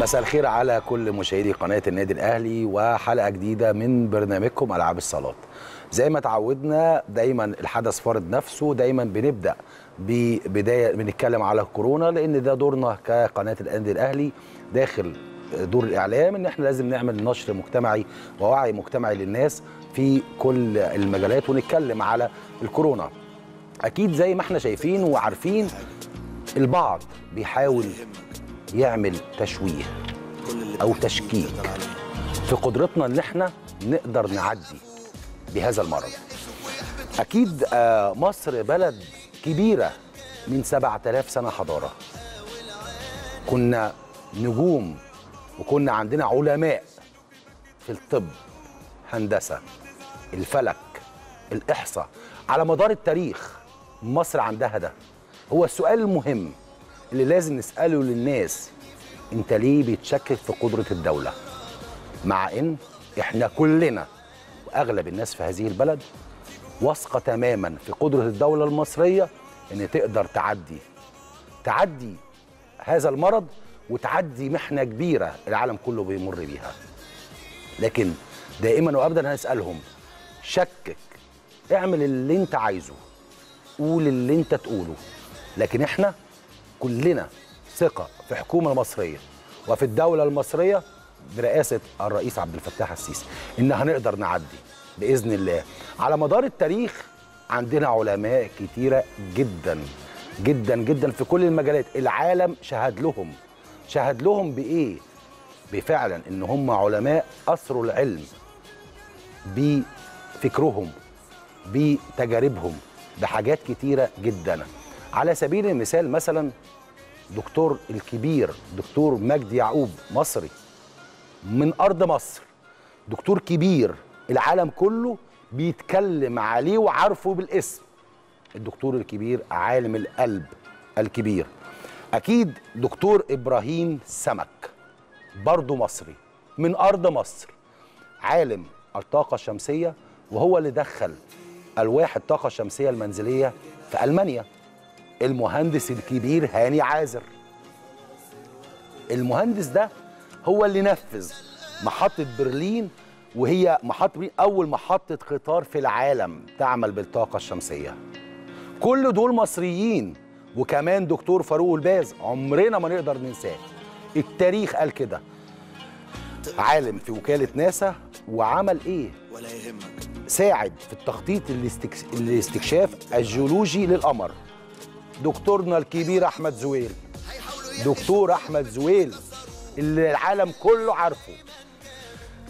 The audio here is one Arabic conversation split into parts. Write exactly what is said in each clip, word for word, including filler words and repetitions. مساء الخير على كل مشاهدي قناة النادي الأهلي وحلقة جديدة من برنامجكم ألعاب الصالات. زي ما تعودنا دايما الحدث فرض نفسه، دايما بنبدأ ببداية بنتكلم على الكورونا، لأن ده دورنا كقناة النادي الأهلي داخل دور الإعلام، إن احنا لازم نعمل نشر مجتمعي ووعي مجتمعي للناس في كل المجالات، ونتكلم على الكورونا. أكيد زي ما احنا شايفين وعارفين البعض بيحاول يعمل تشويه أو تشكيك في قدرتنا إن احنا نقدر نعدي بهذا المرض. أكيد مصر بلد كبيرة، من سبعة آلاف سنة حضارة، كنا نجوم وكنا عندنا علماء في الطب، هندسة، الفلك، الإحصاء، على مدار التاريخ مصر عندها ده. هو السؤال المهم اللي لازم نسأله للناس، انت ليه بيتشكك في قدرة الدولة؟ مع ان احنا كلنا واغلب الناس في هذه البلد واثقة تماما في قدرة الدولة المصرية ان تقدر تعدي تعدي هذا المرض وتعدي محنة كبيرة العالم كله بيمر بيها. لكن دائما وابدا هنسألهم، شكك، اعمل اللي انت عايزه، قول اللي انت تقوله، لكن احنا كلنا ثقة في الحكومة المصرية وفي الدولة المصرية برئاسة الرئيس عبد الفتاح السيسي إن هنقدر نعدي بإذن الله. على مدار التاريخ عندنا علماء كتيرة جدا جدا جدا في كل المجالات، العالم شهد لهم شهد لهم بإيه؟ بفعلا إن هم علماء أثروا العلم بفكرهم بتجاربهم بحاجات كتيرة جدا. على سبيل المثال مثلا دكتور الكبير دكتور مجدي يعقوب، مصري من أرض مصر، دكتور كبير العالم كله بيتكلم عليه وعارفه بالاسم، الدكتور الكبير عالم القلب الكبير. أكيد دكتور إبراهيم سمك، برضه مصري من أرض مصر، عالم الطاقة الشمسية، وهو اللي دخل ألواح الطاقة الشمسية المنزلية في ألمانيا. المهندس الكبير هاني عازر، المهندس ده هو اللي نفذ محطة برلين، وهي محطة برلين أول محطة قطار في العالم تعمل بالطاقة الشمسية. كل دول مصريين، وكمان دكتور فاروق الباز عمرنا ما نقدر ننساه، التاريخ قال كده، عالم في وكالة ناسا، وعمل إيه؟ ساعد في التخطيط الاستكشاف الجيولوجي للقمر. دكتورنا الكبير أحمد زويل، دكتور أحمد زويل اللي العالم كله عارفه،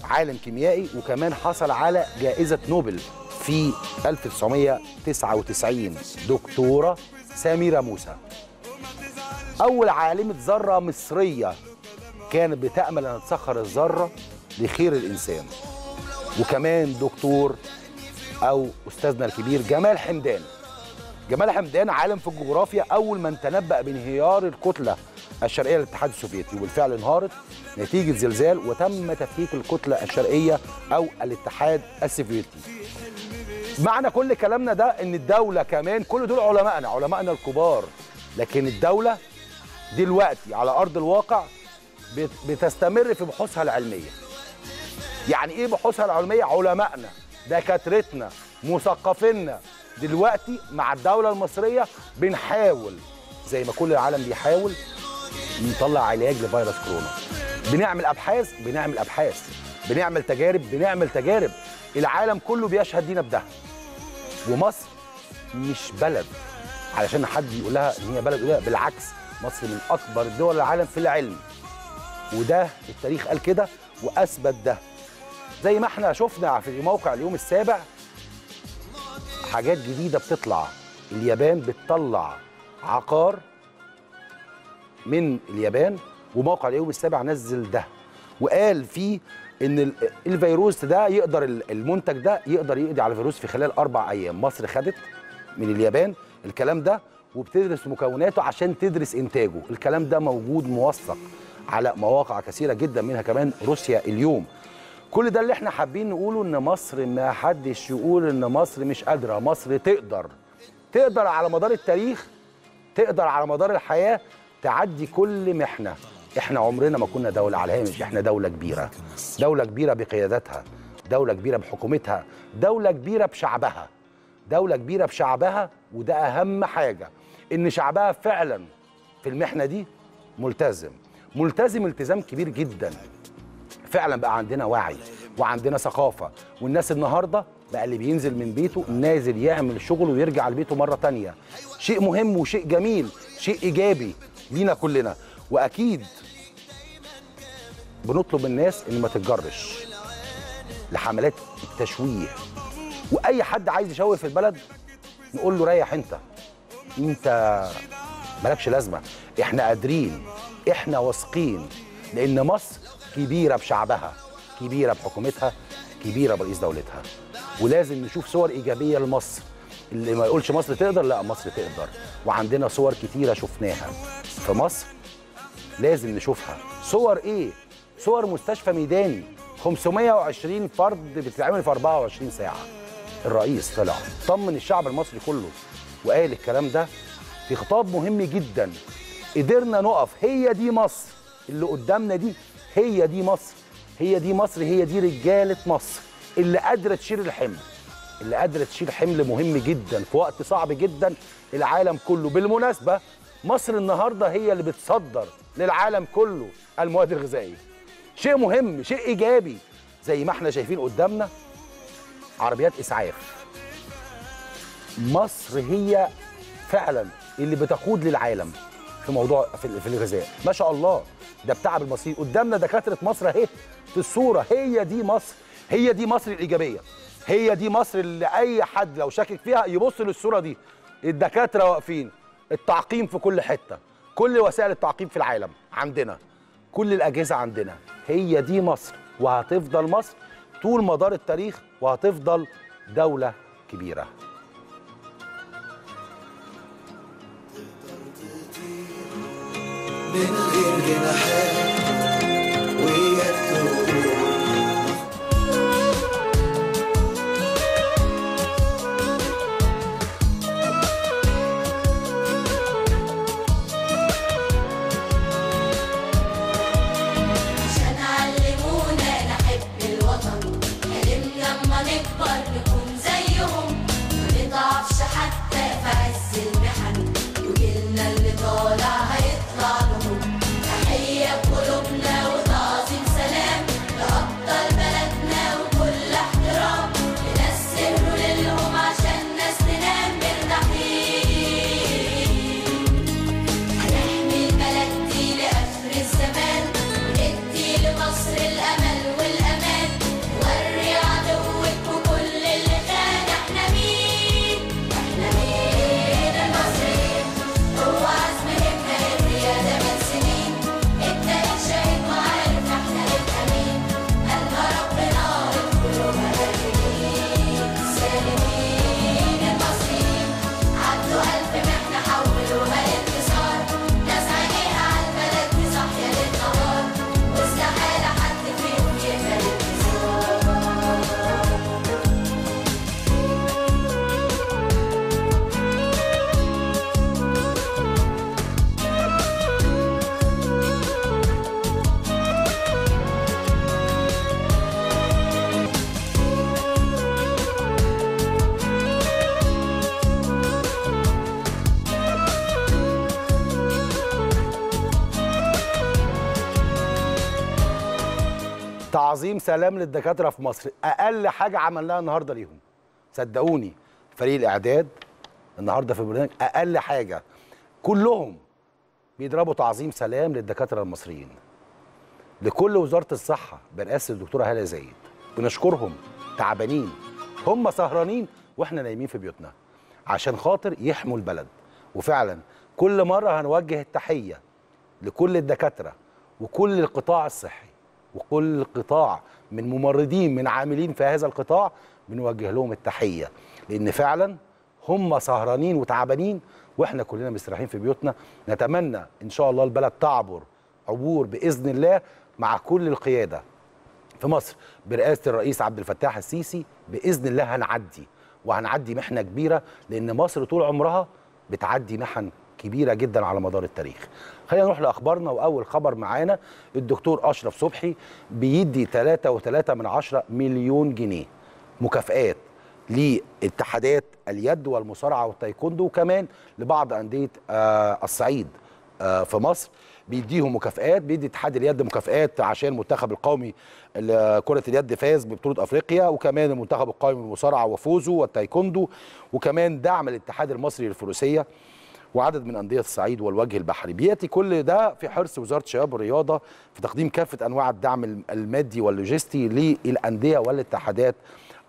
عالم كيميائي، وكمان حصل على جائزة نوبل في ألف وتسعمية وتسعة وتسعين. دكتورة سميره موسى، أول عالمة ذرة مصرية، كانت بتأمل أن تسخر الذرة لخير الإنسان. وكمان دكتور أو أستاذنا الكبير جمال حمدان، جمال حمدان عالم في الجغرافيا، أول من تنبأ بانهيار الكتلة الشرقية للاتحاد السوفيتي، وبالفعل انهارت نتيجة زلزال وتم تفكيك الكتلة الشرقية أو الاتحاد السوفيتي. معنى كل كلامنا ده إن الدولة كمان، كل دول علمائنا علمائنا الكبار، لكن الدولة دلوقتي على أرض الواقع بتستمر في بحوثها العلمية. يعني إيه بحوثها العلمية؟ علمائنا، دكاترتنا، مثقفينا، دلوقتي مع الدولة المصرية بنحاول زي ما كل العالم بيحاول نطلع علاج لفيروس كورونا. بنعمل أبحاث بنعمل أبحاث بنعمل تجارب بنعمل تجارب العالم كله بيشهد لينا بده. ومصر مش بلد علشان حد يقول لها إن هي بلد قليلة، بالعكس مصر من أكبر دول العالم في العلم، وده التاريخ قال كده وأثبت ده، زي ما احنا شفنا في موقع اليوم السابع حاجات جديدة بتطلع. اليابان بتطلع عقار من اليابان، وموقع اليوم السابع نزل ده وقال فيه ان الفيروس ده يقدر، المنتج ده يقدر يقضي على الفيروس في خلال اربع ايام. مصر خدت من اليابان الكلام ده وبتدرس مكوناته عشان تدرس انتاجه. الكلام ده موجود موثق على مواقع كثيرة جدا، منها كمان روسيا اليوم. كل ده اللي احنا حابين نقوله، ان مصر ما حدش يقول ان مصر مش قادره، مصر تقدر تقدر على مدار التاريخ، تقدر على مدار الحياه تعدي كل محنه، احنا عمرنا ما كنا دولة على الهامش، احنا دولة كبيرة، دولة كبيرة بقيادتها، دولة كبيرة بحكومتها، دولة كبيرة بشعبها، دولة كبيرة بشعبها. وده أهم حاجة، إن شعبها فعلا في المحنة دي ملتزم، ملتزم التزام كبير جدا. فعلا بقى عندنا وعي وعندنا ثقافة، والناس النهاردة بقى اللي بينزل من بيته نازل يعمل شغله ويرجع لبيته مرة تانية. شيء مهم وشيء جميل، شيء إيجابي لينا كلنا. وأكيد بنطلب من الناس إن ما تتجرش لحملات التشويه، وأي حد عايز يشوه في البلد نقول له ريح أنت، أنت مالكش لازمة. إحنا قادرين، إحنا واثقين، لأن مصر كبيرة بشعبها، كبيرة بحكومتها، كبيرة برئيس دولتها. ولازم نشوف صور إيجابية لمصر. اللي ما يقولش مصر تقدر، لا مصر تقدر، وعندنا صور كتيرة شفناها في مصر لازم نشوفها. صور إيه؟ صور مستشفى ميداني خمسمية وعشرين فرد بتتعمل في أربعة وعشرين ساعة. الرئيس طلع طمن الشعب المصري كله وقال الكلام ده في خطاب مهم جدا. قدرنا نقف، هي دي مصر اللي قدامنا دي، هي دي مصر، هي دي مصر، هي دي رجالة مصر اللي قادرة تشيل الحمل، اللي قادرة تشيل حمل مهم جدا في وقت صعب جدا العالم كله. بالمناسبة مصر النهاردة هي اللي بتصدر للعالم كله المواد الغذائية. شيء مهم، شيء إيجابي. زي ما احنا شايفين قدامنا عربيات إسعاف، مصر هي فعلا اللي بتقود للعالم في موضوع في الغذاء. ما شاء الله، ده بتعب المصري. قدامنا دكاترة مصر اهي في الصورة. هي دي مصر، هي دي مصر الإيجابية، هي دي مصر اللي أي حد لو شاكك فيها يبص للصورة دي. الدكاترة واقفين، التعقيم في كل حتة، كل وسائل التعقيم في العالم عندنا، كل الأجهزة عندنا. هي دي مصر، وهتفضل مصر طول مدار التاريخ، وهتفضل دولة كبيرة. عظيم. سلام للدكاتره في مصر. اقل حاجه عملناها النهارده ليهم، صدقوني فريق الاعداد النهارده في البرنامج، اقل حاجه كلهم بيضربوا تعظيم سلام للدكاتره المصريين. لكل وزاره الصحه برئاسه الدكتوره هالة زايد بنشكرهم. تعبانين، هم سهرانين واحنا نايمين في بيوتنا عشان خاطر يحموا البلد. وفعلا كل مره هنوجه التحيه لكل الدكاتره وكل القطاع الصحي وكل قطاع من ممرضين من عاملين في هذا القطاع، بنوجه لهم التحية، لأن فعلا هم سهرانين وتعبانين وإحنا كلنا مستريحين في بيوتنا. نتمنى إن شاء الله البلد تعبر عبور بإذن الله مع كل القيادة في مصر برئاسة الرئيس عبد الفتاح السيسي. بإذن الله هنعدي، وهنعدي محنة كبيرة، لأن مصر طول عمرها بتعدي محن كبيره جدا على مدار التاريخ. خلينا نروح لاخبارنا، واول خبر معانا الدكتور اشرف صبحي بيدي ثلاثة وثلاثة من عشرة مليون جنيه مكافآت لاتحادات اليد والمصارعه والتايكوندو، وكمان لبعض انديه آه الصعيد آه في مصر بيديهم مكافآت. بيدي اتحاد اليد مكافآت عشان المنتخب القومي لكرة اليد فاز ببطولة افريقيا، وكمان المنتخب القومي للمصارعة وفوزه والتايكوندو، وكمان دعم الاتحاد المصري للفروسية وعدد من أندية الصعيد والوجه البحري. بيأتي كل ده في حرص وزارة الشباب والرياضة في تقديم كافة انواع الدعم المادي واللوجستي للأندية والاتحادات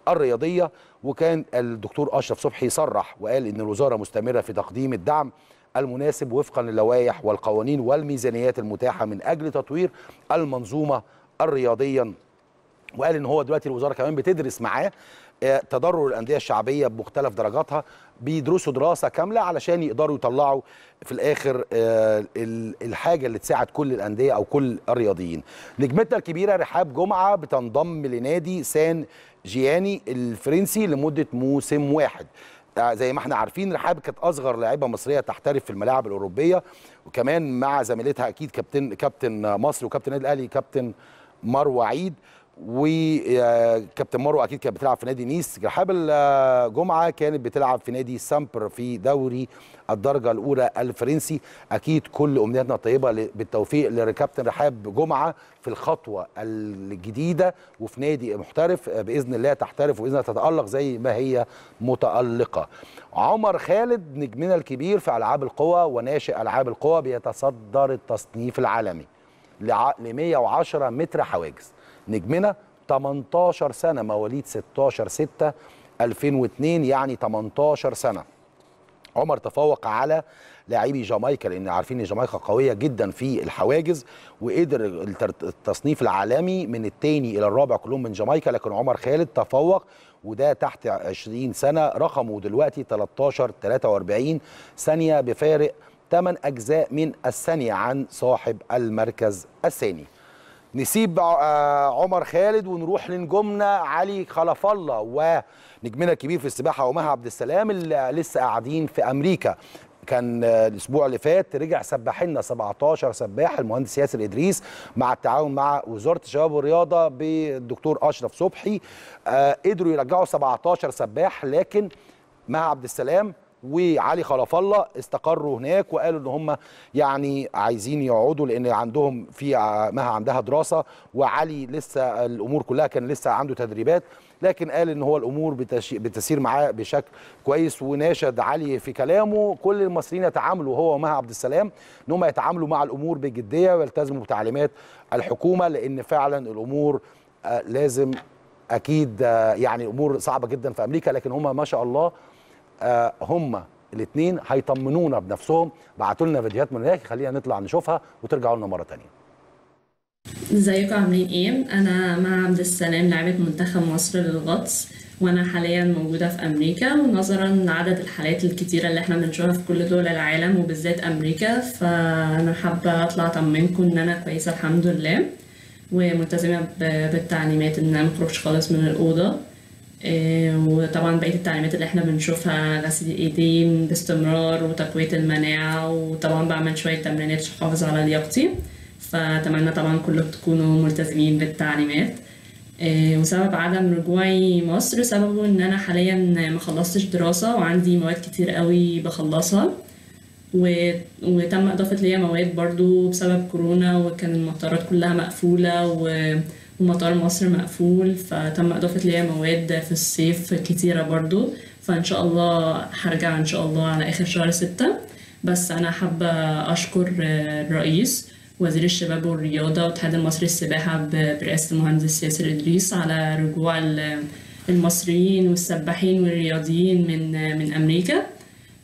الرياضية. وكان الدكتور اشرف صبحي صرح وقال ان الوزارة مستمرة في تقديم الدعم المناسب وفقا للوائح والقوانين والميزانيات المتاحه من اجل تطوير المنظومه الرياضيه. وقال ان هو دلوقتي الوزاره كمان بتدرس معاه تضرر الانديه الشعبيه بمختلف درجاتها، بيدرسوا دراسه كامله علشان يقدروا يطلعوا في الاخر الحاجه اللي تساعد كل الانديه او كل الرياضيين. نجمتنا الكبيره رحاب جمعه بتنضم لنادي سان جياني الفرنسي لمده موسم واحد. زي ما احنا عارفين رحاب كانت اصغر لاعيبه مصريه تحترف في الملاعب الاوروبيه، وكمان مع زميلتها اكيد كابتن كابتن مصر وكابتن النادي الاهلي كابتن مروه عيد، وكابتن مروه اكيد كانت بتلعب في نادي نيس. رحاب الجمعه كانت بتلعب في نادي سامبر في دوري الدرجه الاولى الفرنسي. اكيد كل امنياتنا الطيبه بالتوفيق لكابتن رحاب جمعه في الخطوه الجديده وفي نادي محترف باذن الله تحترف وباذن الله تتالق زي ما هي متالقه. عمر خالد نجمنا الكبير في العاب القوى وناشئ العاب القوى بيتصدر التصنيف العالمي ل مية وعشرة متر حواجز. نجمنا تمنتاشر سنة، مواليد ستاشر ستة ألفين واتنين، يعني تمنتاشر سنة. عمر تفوق على لاعبي جامايكا لان عارفين ان جامايكا قويه جدا في الحواجز، وقدر التصنيف العالمي من الثاني الى الرابع كلهم من جامايكا، لكن عمر خالد تفوق وده تحت عشرين سنة، رقمه دلوقتي تلتاشر تلاتة وأربعين ثانية بفارق تمن أجزاء من الثانية عن صاحب المركز الثاني. نسيب عمر خالد ونروح لنجومنا علي خلف الله ونجمنا الكبير في السباحه وماهر عبد السلام اللي لسه قاعدين في امريكا. كان الاسبوع اللي فات رجع سبح لنا سبعتاشر سباح المهندس ياسر إدريس مع التعاون مع وزاره الشباب والرياضه بالدكتور اشرف صبحي، قدروا يرجعوا سبعتاشر سباح، لكن ماهر عبد السلام وعلي خلف الله استقروا هناك وقالوا ان هم يعني عايزين يقعدوا لان عندهم في مها عندها دراسه وعلي لسه الامور كلها كان لسه عنده تدريبات، لكن قال ان هو الامور بتسير معاه بشكل كويس. وناشد علي في كلامه كل المصريين يتعاملوا هو ومها عبد السلام ان هم يتعاملوا مع الامور بجديه ويلتزموا بتعليمات الحكومه لان فعلا الامور لازم اكيد يعني الامور صعبه جدا في امريكا، لكن هم ما شاء الله آه هم الاثنين هيطمنونا بنفسهم. بعتوا لنا فيديوهات من هناك، خلينا نطلع نشوفها وترجعوا لنا مره ثانيه. ازيكم عاملين ايه؟ انا مع عبد السلام لاعبه منتخب مصر للغطس، وانا حاليا موجوده في امريكا، ونظرا لعدد الحالات الكتيره اللي احنا بنشوفها في كل دول العالم وبالذات امريكا، فانا حابه اطلع اطمنكم ان انا كويسه الحمد لله وملتزمه بالتعليمات ان انا مخرجش خالص من الاوضه. وطبعا بقيه التعليمات اللي احنا بنشوفها غسيل الايدين باستمرار وتقويه المناعه، وطبعا بعمل شويه تمرينات عشان احافظ على لياقتي. فاتمنى طبعا كلكم تكونوا ملتزمين بالتعليمات. وسبب عدم رجوعي مصر سببه ان انا حاليا ما خلصتش دراسه وعندي مواد كتير قوي بخلصها، وتم اضافه ليا مواد برضو بسبب كورونا، وكان المطارات كلها مقفوله و ومطار مصر مقفول، فتم اضافه ليا مواد في الصيف كتيره برضو. فان شاء الله هرجع ان شاء الله على اخر شهر ستة. بس انا حابه اشكر الرئيس وزير الشباب والرياضه والاتحاد المصري للسباحه برئاسه المهندس ياسر إدريس على رجوع المصريين والسباحين والرياضيين من من امريكا،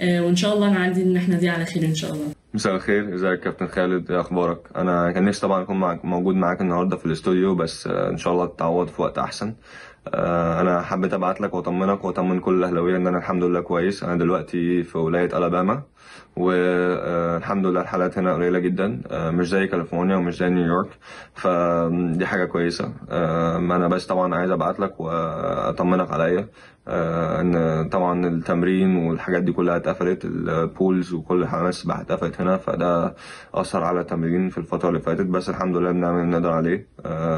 وان شاء الله نعدي النحله دي على خير ان شاء الله. مساء الخير، ازيك يا كابتن خالد، ايه اخبارك؟ انا كان نفسي طبعا اكون معك موجود معاك النهارده في الاستوديو، بس ان شاء الله تتعوض في وقت احسن. انا حبيت ابعت لك واطمنك واطمن كل الاهلاويه ان انا الحمد لله كويس. انا دلوقتي في ولايه الاباما والحمد لله الحالات هنا قليله جدا، مش زي كاليفورنيا ومش زي نيويورك، فدي حاجه كويسه. ما انا بس طبعا عايز ابعت لك واطمنك عليا ان طبعا التمرين والحاجات دي كلها اتقفلت، البولز وكل حاجه السباحه اتقفلت هنا، فده اثر على التمرين في الفتره اللي فاتت، بس الحمد لله بنعمل نقدر عليه.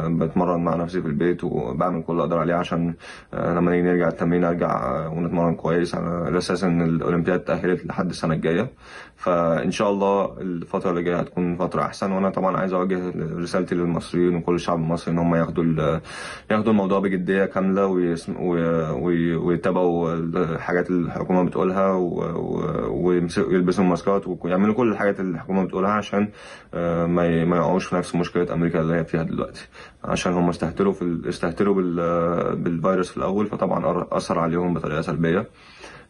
بتمرن مع نفسي في البيت وبعمل كل اللي اقدر عليه عشان لما نيجي نرجع التمرين ارجع ونتمرن كويس، على اساس ان الاولمبياد اتاهلت لحد السنه الجايه، فان شاء الله الفتره اللي جايه هتكون فتره احسن. وانا طبعا عايز اوجه رسالتي للمصريين وكل الشعب المصري ان هم ياخدوا ياخدوا الموضوع بجديه كامله ويتابعوا الحاجات اللي الحكومه بتقولها ويلبسوا الماسكات ويعملوا كل الحاجات اللي الحكومه بتقولها عشان ما ما يقعوش في نفس مشكله امريكا اللي هي فيها دلوقتي، عشان هم استهتروا في استهتروا بالفيروس في الاول، فطبعا اثر عليهم بطريقه سلبيه،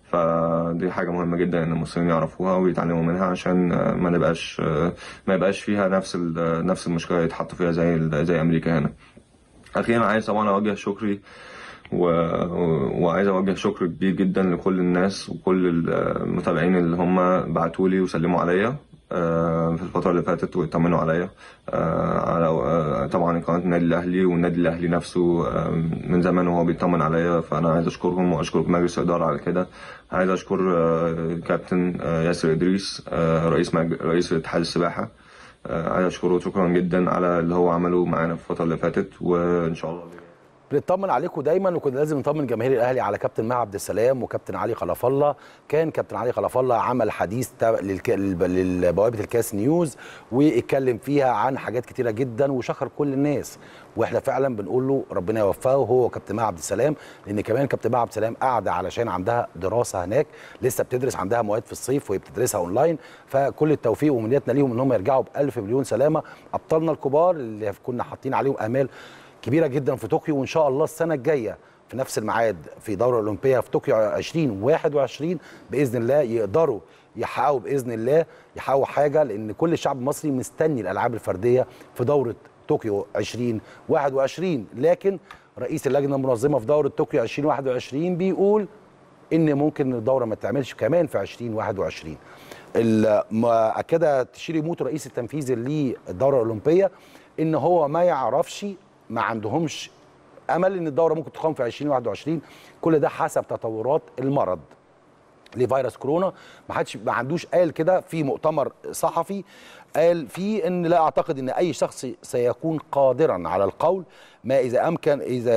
فدي حاجه مهمه جدا ان المصريين يعرفوها ويتعلموا منها عشان ما نبقاش ما يبقاش فيها نفس نفس المشكله يتحطوا فيها زي زي امريكا هنا. اخيرا عايز طبعا اوجه شكري و... وعايز اوجه شكر كبير جدا لكل الناس وكل المتابعين اللي هم بعتولي وسلموا عليا في الفتره اللي فاتت واطمنوا عليا على طبعا قناه النادي الاهلي، والنادي الاهلي نفسه من زمان وهو بيطمن عليا، فانا عايز اشكرهم واشكر مجلس الاداره على كده. عايز اشكر الكابتن ياسر إدريس رئيس مج... رئيس اتحاد السباحه، عايز اشكره شكرا جدا على اللي هو عمله معانا في الفتره اللي فاتت، وان شاء الله بنطمن عليكم دايما. وكنا لازم نطمن جماهير الاهلي على كابتن ماهر عبد السلام وكابتن علي خلف الله. كان كابتن علي خلف الله عمل حديث لبوابه الكاس نيوز واتكلم فيها عن حاجات كتيره جدا وشكر كل الناس، واحنا فعلا بنقول له ربنا يوفقه هو وكابتن ماهر عبد السلام، لان كمان كابتن ماهر عبد السلام قاعده علشان عندها دراسه هناك، لسه بتدرس عندها مواد في الصيف وهي بتدرسها اونلاين، فكل التوفيق وامنياتنا ليهم ان هم يرجعوا بالف مليون سلامه. ابطالنا الكبار اللي كنا حاطين عليهم امال كبيره جدا في طوكيو، وان شاء الله السنه الجايه في نفس الميعاد في دوره اولمبيه في طوكيو ألفين وواحد وعشرين باذن الله يقدروا يحققوا باذن الله يحققوا حاجه، لان كل الشعب المصري مستني الالعاب الفرديه في دوره طوكيو ألفين وواحد وعشرين. لكن رئيس اللجنه المنظمه في دوره طوكيو ألفين وواحد وعشرين بيقول ان ممكن الدوره ما تعملش كمان في ألفين وواحد وعشرين. اكدها تشيري موتو رئيس التنفيذي للدوره الاولمبيه ان هو ما يعرفش، ما عندهمش امل ان الدوره ممكن تقام في ألفين وواحد وعشرين، كل ده حسب تطورات المرض لفيروس كورونا. ما حدش ما عندوش قال كده في مؤتمر صحفي قال فيه ان لا اعتقد ان اي شخص سيكون قادرا على القول ما اذا امكن اذا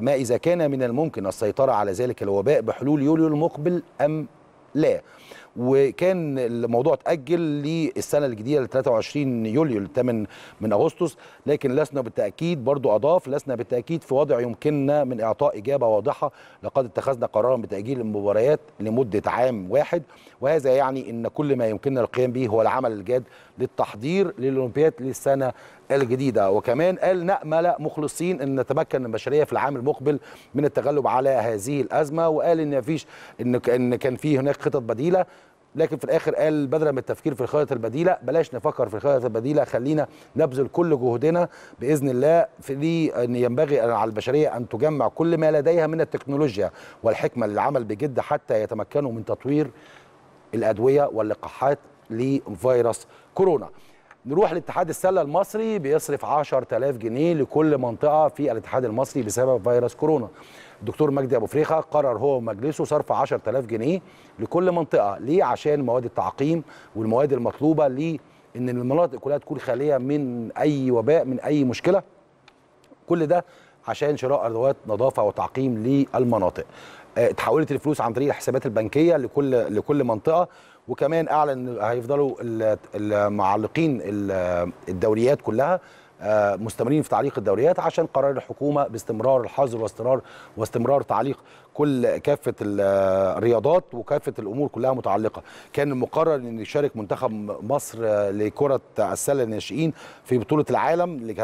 ما اذا كان من الممكن السيطره على ذلك الوباء بحلول يوليو المقبل ام لا. وكان الموضوع اتأجل للسنة الجديدة ل ثلاثة وعشرين يوليو الثامن من أغسطس، لكن لسنا بالتأكيد برضو أضاف لسنا بالتأكيد في وضع يمكننا من إعطاء إجابة واضحة، لقد اتخذنا قرارا بتأجيل المباريات لمدة عام واحد، وهذا يعني أن كل ما يمكننا القيام به هو العمل الجاد للتحضير للأولمبياد للسنة الجديدة. وكمان قال نأمل مخلصين أن نتمكن البشرية في العام المقبل من التغلب على هذه الأزمة، وقال أن مفيش أن كان في هناك خطط بديلة، لكن في الاخر قال بدلا من التفكير في الخطط البديله بلاش نفكر في الخطط البديله، خلينا نبذل كل جهدنا باذن الله في دي. ان ينبغي على البشريه ان تجمع كل ما لديها من التكنولوجيا والحكمه للعمل بجد حتى يتمكنوا من تطوير الادويه واللقاحات لفيروس كورونا. نروح لاتحاد السله المصري بيصرف عشرة آلاف جنيه لكل منطقه في الاتحاد المصري بسبب فيروس كورونا. الدكتور مجدي أبو فريخه قرر هو ومجلسه صرف عشرة آلاف جنيه لكل منطقه، ليه؟ عشان مواد التعقيم والمواد المطلوبه لان المناطق كلها تكون خاليه من اي وباء من اي مشكله، كل ده عشان شراء ادوات نظافه وتعقيم للمناطق. اتحولت الفلوس عن طريق الحسابات البنكيه لكل لكل منطقه. وكمان اعلن هيفضلوا المعلقين الدوريات كلها مستمرين في تعليق الدوريات عشان قرار الحكومه باستمرار الحظر واستمرار واستمرار تعليق كل كافه الرياضات وكافه الامور كلها متعلقه. كان المقرر ان يشارك منتخب مصر لكره السله للناشئين في بطوله العالم اللي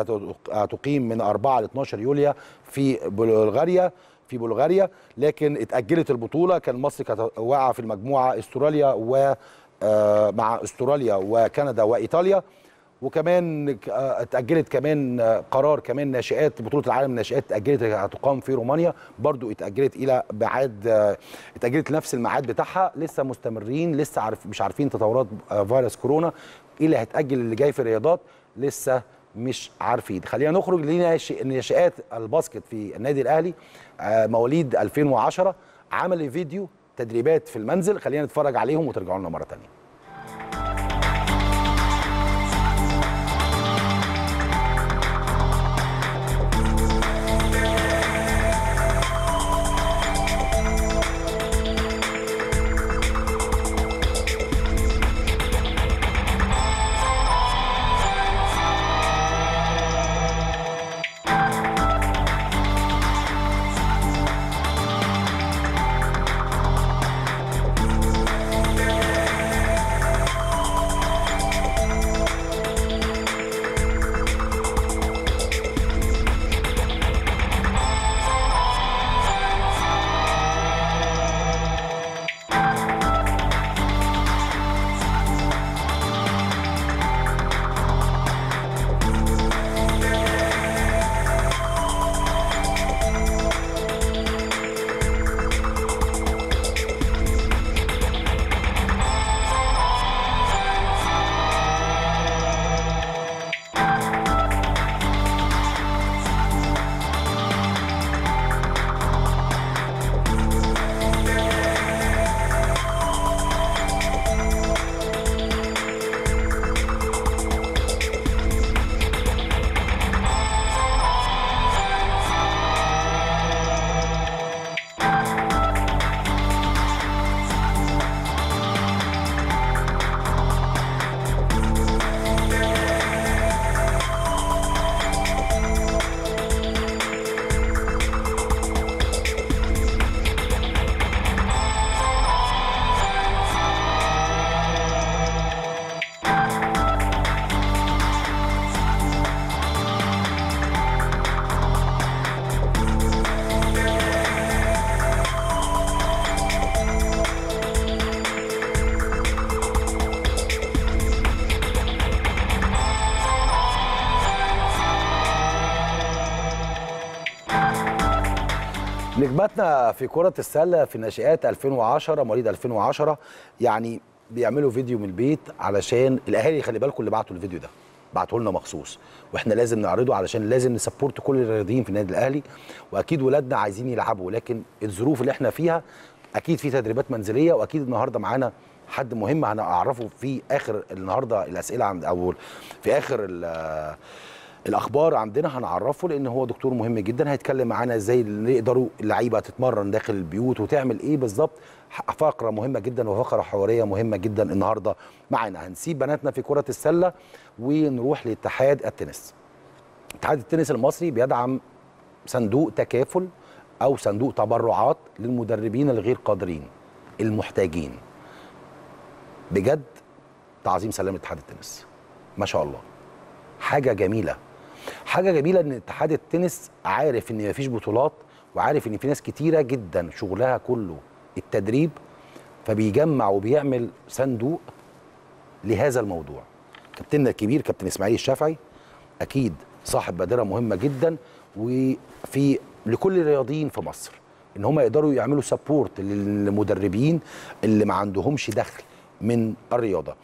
هتقيم من أربعة لاتناشر يوليو في بلغاريا في بلغاريا لكن اتاجلت البطوله. كان مصر كانت واقعه في المجموعه استراليا ومع استراليا وكندا وايطاليا، وكمان اتاجلت كمان قرار كمان ناشئات بطوله العالم الناشئات، اتاجلت هتقام في رومانيا، برضو اتاجلت الى ميعاد، اتاجلت لنفس الميعاد بتاعها. لسه مستمرين، لسه عارف مش عارفين تطورات فيروس كورونا ايه اللي هتاجل اللي جاي في الرياضات، لسه مش عارفين. خلينا نخرج لناشئات الباسكت في النادي الاهلي مواليد ألفين وعشرة، عمل فيديو تدريبات في المنزل، خلينا نتفرج عليهم وترجعوا لنا مره ثانيه. نجمتنا في كرة السلة في ناشئات ألفين وعشرة مواليد ألفين وعشرة يعني بيعملوا فيديو من البيت علشان الأهالي، خلي بالكم اللي بعتوا الفيديو ده بعته لنا مخصوص، واحنا لازم نعرضه علشان لازم نسبورت كل الرياضيين في النادي الأهلي، واكيد ولادنا عايزين يلعبوا، لكن الظروف اللي احنا فيها اكيد في تدريبات منزلية. واكيد النهارده معانا حد مهم هنعرفه في اخر النهارده الأسئلة عند او في اخر الأخبار عندنا هنعرفه، لأن هو دكتور مهم جدا هيتكلم معانا إزاي نقدروا اللعيبة تتمرن داخل البيوت وتعمل إيه بالظبط. فقرة مهمة جدا وفقرة حوارية مهمة جدا النهارده معانا. هنسيب بناتنا في كرة السلة ونروح لاتحاد التنس. اتحاد التنس المصري بيدعم صندوق تكافل أو صندوق تبرعات للمدربين الغير قادرين المحتاجين. بجد تعظيم سلام اتحاد التنس، ما شاء الله، حاجة جميلة. حاجة جميلة ان اتحاد التنس عارف ان مفيش بطولات، وعارف ان في ناس كتيرة جدا شغلها كله التدريب، فبيجمع وبيعمل صندوق لهذا الموضوع. كابتننا الكبير كابتن إسماعيل الشافعي اكيد صاحب بادرة مهمة جدا وفي لكل الرياضيين في مصر، ان هم يقدروا يعملوا سبورت للمدربين اللي ما عندهمش دخل من الرياضة.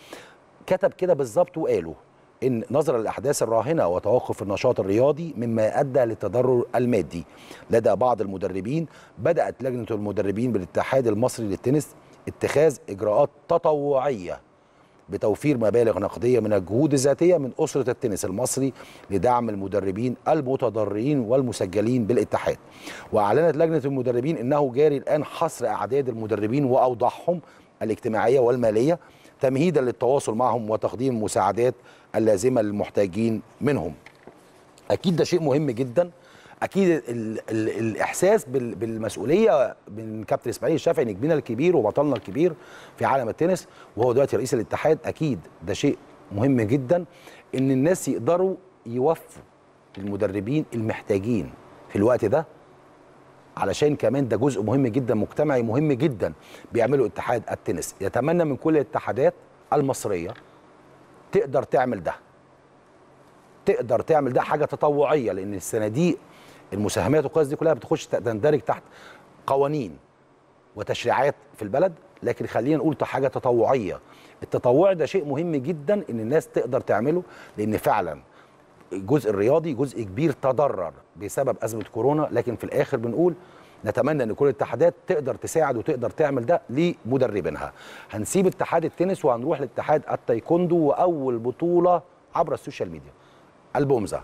كتب كده بالظبط وقالوا إن نظرا للأحداث الراهنة وتوقف النشاط الرياضي مما أدى للتضرر المادي لدى بعض المدربين، بدأت لجنة المدربين بالاتحاد المصري للتنس اتخاذ إجراءات تطوعية بتوفير مبالغ نقدية من الجهود الذاتية من أسرة التنس المصري لدعم المدربين المتضررين والمسجلين بالاتحاد. وأعلنت لجنة المدربين أنه جاري الآن حصر أعداد المدربين وأوضاعهم الاجتماعية والمالية تمهيدا للتواصل معهم وتقديم المساعدات اللازمه للمحتاجين منهم. اكيد ده شيء مهم جدا، اكيد ال ال الاحساس بال بالمسؤوليه من كابتن اسماعيل الشافعي نجمنا الكبير وبطلنا الكبير في عالم التنس، وهو دلوقتي رئيس الاتحاد. اكيد ده شيء مهم جدا ان الناس يقدروا يوفوا للمدربين المحتاجين في الوقت ده، علشان كمان ده جزء مهم جدا مجتمعي مهم جدا بيعمله اتحاد التنس. يتمنى من كل الاتحادات المصريه تقدر تعمل ده، تقدر تعمل ده حاجه تطوعيه، لان الصناديق المساهمات والقياس دي كلها بتخش تندرج تحت قوانين وتشريعات في البلد، لكن خلينا نقول حاجه تطوعيه. التطوع ده شيء مهم جدا ان الناس تقدر تعمله، لان فعلا الجزء الرياضي جزء كبير تضرر بسبب ازمه كورونا، لكن في الاخر بنقول نتمنى ان كل الاتحادات تقدر تساعد وتقدر تعمل ده لمدربينها. هنسيب اتحاد التنس وهنروح لاتحاد التايكوندو، واول بطوله عبر السوشيال ميديا البومزه.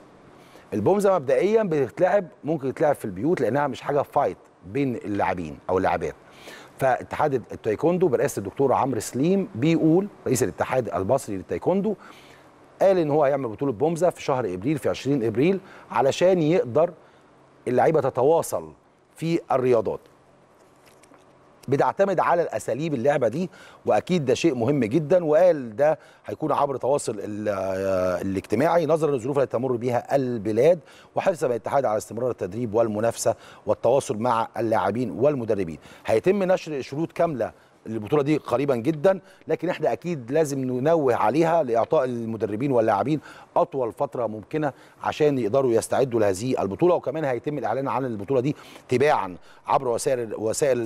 البومزه مبدئيا بتتلعب، ممكن تتلعب في البيوت لانها مش حاجه فايت بين اللاعبين او اللاعبات. فاتحاد التايكوندو برئاسه الدكتور عمرو سليم بيقول، رئيس الاتحاد المصري للتايكوندو، قال ان هو هيعمل بطوله بومزه في شهر ابريل، في عشرين ابريل، علشان يقدر اللعيبه تتواصل في الرياضات. بتعتمد على الاساليب اللعبه دي، واكيد ده شيء مهم جدا. وقال ده هيكون عبر تواصل الاجتماعي نظرا للظروف التي تمر بها البلاد، وحرصا الاتحاد على استمرار التدريب والمنافسه والتواصل مع اللاعبين والمدربين. هيتم نشر شروط كامله البطوله دي قريبا جدا، لكن احنا اكيد لازم ننوه عليها لاعطاء المدربين واللاعبين اطول فتره ممكنه عشان يقدروا يستعدوا لهذه البطوله. وكمان هيتم الاعلان عن البطوله دي تباعا عبر وسائل وسائل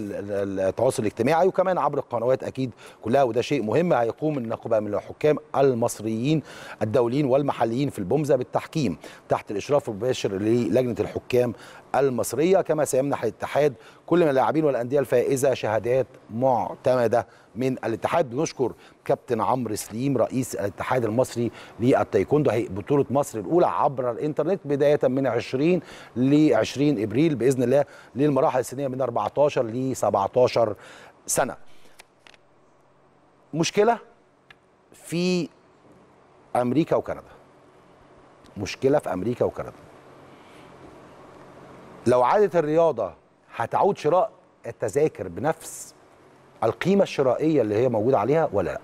التواصل الاجتماعي، وكمان عبر القنوات اكيد كلها. وده شيء مهم. هيقوم النخبه من الحكام المصريين الدوليين والمحليين في البومزه بالتحكيم تحت الاشراف المباشر للجنه الحكام المصريه، كما سيمنح الاتحاد كل من اللاعبين والانديه الفائزه شهادات معتمده من الاتحاد. بنشكر كابتن عمرو سليم رئيس الاتحاد المصري للتايكوندو. هي بطوله مصر الاولى عبر الانترنت بدايه من عشرين لعشرين ابريل باذن الله، للمراحل السنيه من اربعتاشر لسبعتاشر سنه. مشكله في امريكا وكندا، مشكله في امريكا وكندا. لو عاده الرياضه هتعود شراء التذاكر بنفس القيمة الشرائية اللي هي موجودة عليها ولا لا؟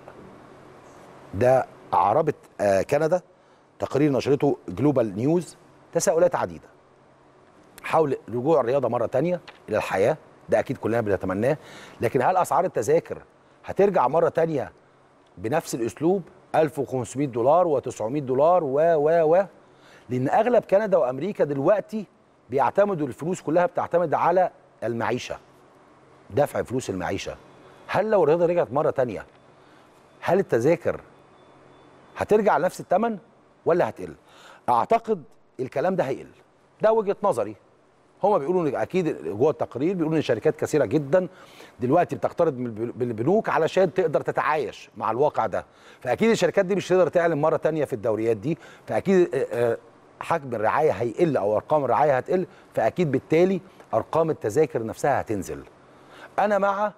ده عربت كندا تقرير نشرته جلوبال نيوز تساؤلات عديدة حول رجوع الرياضة مرة تانية إلى الحياة، ده أكيد كلنا بنتمناه، لكن هل أسعار التذاكر هترجع مرة تانية بنفس الأسلوب ألف وخمسمية دولار وتسعمية دولار و و و لأن أغلب كندا وأمريكا دلوقتي بيعتمدوا الفلوس كلها بتعتمد على المعيشة، دفع فلوس المعيشة. هل لو الرياضة رجعت مرة تانية هل التذاكر هترجع لنفس الثمن ولا هتقل؟ أعتقد الكلام ده هيقل، ده وجهة نظري. هما بيقولوا إن أكيد جوه التقرير بيقولوا إن شركات كثيرة جدا دلوقتي بتقترض من البنوك علشان تقدر تتعايش مع الواقع ده، فأكيد الشركات دي مش هتقدر تعلن مرة تانية في الدوريات دي، فأكيد حجم الرعاية هيقل أو أرقام الرعاية هتقل، فأكيد بالتالي أرقام التذاكر نفسها هتنزل. أنا مع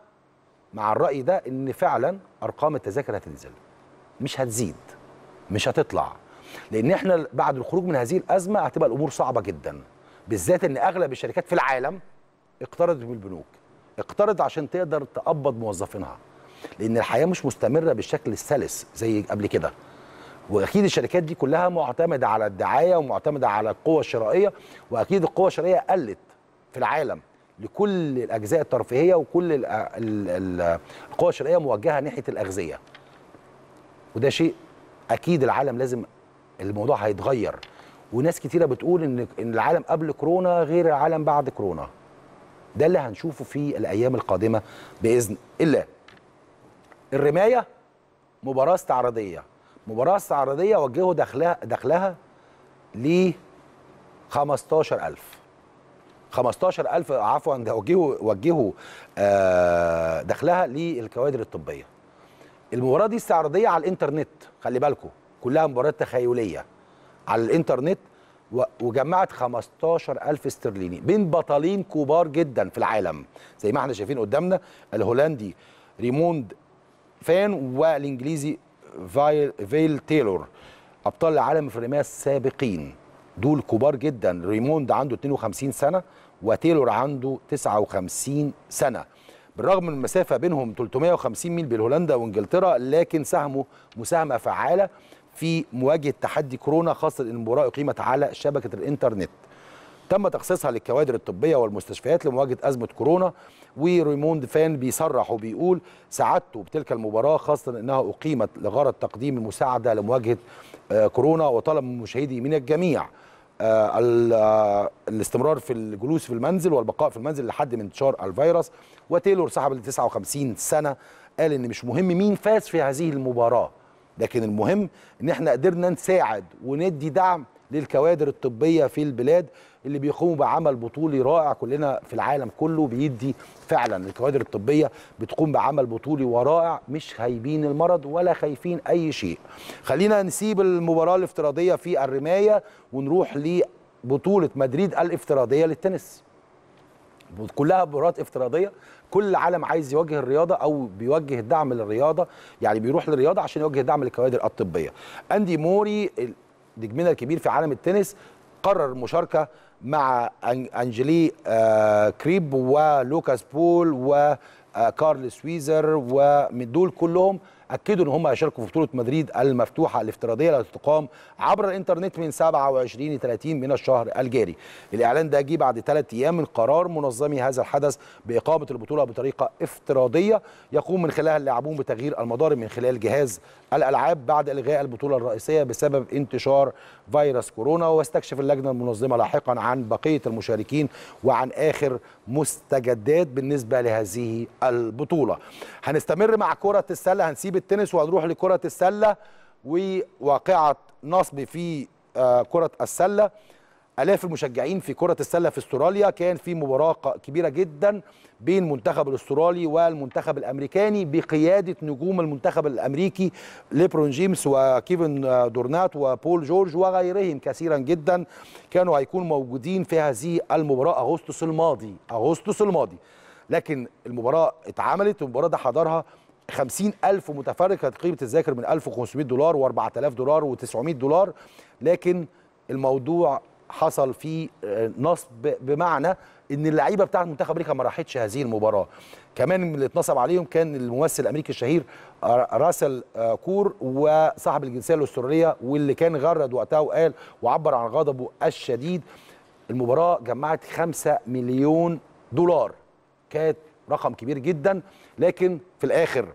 مع الرأي ده، إن فعلا أرقام التذاكر هتنزل مش هتزيد مش هتطلع، لأن إحنا بعد الخروج من هذه الأزمة هتبقى الأمور صعبة جدا، بالذات إن أغلب الشركات في العالم اقترضت من البنوك، اقترضت عشان تقدر تقبض موظفينها، لأن الحياة مش مستمرة بالشكل السلس زي قبل كده. وأكيد الشركات دي كلها معتمدة على الدعاية ومعتمدة على القوة الشرائية، وأكيد القوة الشرائية قلت في العالم لكل الاجزاء الترفيهيه، وكل القوى الشرائيه موجهه ناحيه الاغذيه. وده شيء اكيد العالم لازم، الموضوع هيتغير. وناس كتيره بتقول ان العالم قبل كورونا غير العالم بعد كورونا. ده اللي هنشوفه في الايام القادمه باذن الله. الرمايه مباراه استعراضيه، مباراه استعراضيه وجهوا دخلها دخلها ل خمستاشر الف. خمستاشر الف عفوا ده وجهوا وجهوا آه دخلها للكوادر الطبيه. المباراه دي استعراضيه على الانترنت، خلي بالكم كلها مباريات تخيليه على الانترنت، وجمعت خمستاشر الف استرليني بين بطلين كبار جدا في العالم زي ما احنا شايفين قدامنا، الهولندي ريموند فان والانجليزي فايل, فايل تايلور، ابطال العالم في الرمايه السابقين. دول كبار جدا، ريموند عنده اتنين وخمسين سنة وتيلور عنده تسعة وخمسين سنة. بالرغم من المسافة بينهم تلتمية وخمسين ميل بين هولندا وانجلترا، لكن ساهموا مساهمة فعالة في مواجهة تحدي كورونا، خاصة ان المباراة اقيمت على شبكة الانترنت. تم تخصيصها للكوادر الطبيه والمستشفيات لمواجهه ازمه كورونا. وريموند فان بيصرح وبيقول سعادته بتلك المباراه خاصه انها اقيمت لغرض تقديم المساعده لمواجهه كورونا، وطلب من مشاهدي من الجميع الاستمرار في الجلوس في المنزل والبقاء في المنزل لحد من انتشار الفيروس. وتيلور صاحب ال تسعة وخمسين سنة قال ان مش مهم مين فاز في هذه المباراه، لكن المهم ان احنا قدرنا نساعد وندي دعم للكوادر الطبيه في البلاد اللي بيقوموا بعمل بطولي رائع. كلنا في العالم كله بيدي فعلا، الكوادر الطبيه بتقوم بعمل بطولي ورائع، مش هايبين المرض ولا خايفين اي شيء. خلينا نسيب المباراه الافتراضيه في الرمايه ونروح لبطوله مدريد الافتراضيه للتنس. كلها بطولات افتراضيه، كل العالم عايز يوجه الرياضه او بيوجه الدعم للرياضه، يعني بيروح للرياضه عشان يوجه دعم للكوادر الطبيه. أندي موري نجمنا الكبير في عالم التنس قرر المشاركه مع أنجلي كريب ولوكاس بول وكارل سويزر، ومن دول كلهم اكدوا ان هم هيشاركوا في بطوله مدريد المفتوحه الافتراضيه التي تقام عبر الانترنت من سبعة وعشرين لثلاثين من الشهر الجاري. الاعلان ده جه بعد ثلاث ايام من قرار منظمي هذا الحدث باقامه البطوله بطريقه افتراضيه يقوم من خلالها اللاعبون بتغيير المضارب من خلال جهاز الالعاب بعد الغاء البطوله الرئيسيه بسبب انتشار فيروس كورونا. واستكشف اللجنه المنظمه لاحقا عن بقيه المشاركين وعن اخر مستجدات بالنسبه لهذه البطوله. هنستمر مع كره السله، هنسيب التنس وهنروح لكرة السلة وواقعة نصب في كرة السلة. آلاف المشجعين في كرة السلة في استراليا، كان في مباراة كبيرة جدا بين المنتخب الاسترالي والمنتخب الامريكاني بقيادة نجوم المنتخب الامريكي ليبرون جيمس وكيفن دورنات وبول جورج وغيرهم كثيرا جدا كانوا هيكونوا موجودين في هذه المباراة اغسطس الماضي اغسطس الماضي لكن المباراة اتعملت. المباراة ده حضرها خمسين ألف متفرج، كانت قيمة التذاكر من ألف وخمسمائة دولار وأربعة آلاف دولار وتسعمائة دولار، لكن الموضوع حصل فيه نصب بمعنى ان اللعيبه بتاعه منتخب امريكا ما راحتش هذه المباراه. كمان من اللي اتنصب عليهم كان الممثل الامريكي الشهير راسل كور وصاحب الجنسيه الاستراليه، واللي كان غرد وقتها وقال وعبر عن غضبه الشديد. المباراه جمعت خمسة مليون دولار، كانت رقم كبير جدا، لكن في الاخر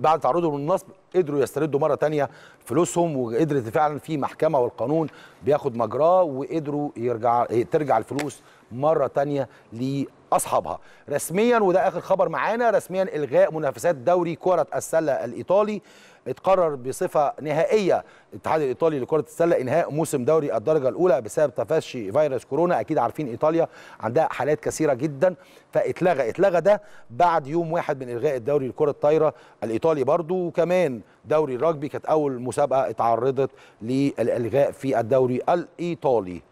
بعد تعرضهم للنصب قدروا يستردوا مره ثانيه فلوسهم، وقدرت فعلا في محكمه والقانون بياخد مجراه وقدروا يرجع ترجع الفلوس مره ثانيه لاصحابها رسميا. وده اخر خبر معانا رسميا، الغاء منافسات دوري كره السله الايطالي. اتقرر بصفه نهائيه الاتحاد الايطالي لكره السله انهاء موسم دوري الدرجه الاولى بسبب تفشي فيروس كورونا. اكيد عارفين ايطاليا عندها حالات كثيره جدا، فاتلغى اتلغى ده بعد يوم واحد من الغاء الدوري لكره الطايره الايطالي برضو. وكمان دوري الرجبي كانت اول مسابقه اتعرضت للالغاء في الدوري الايطالي.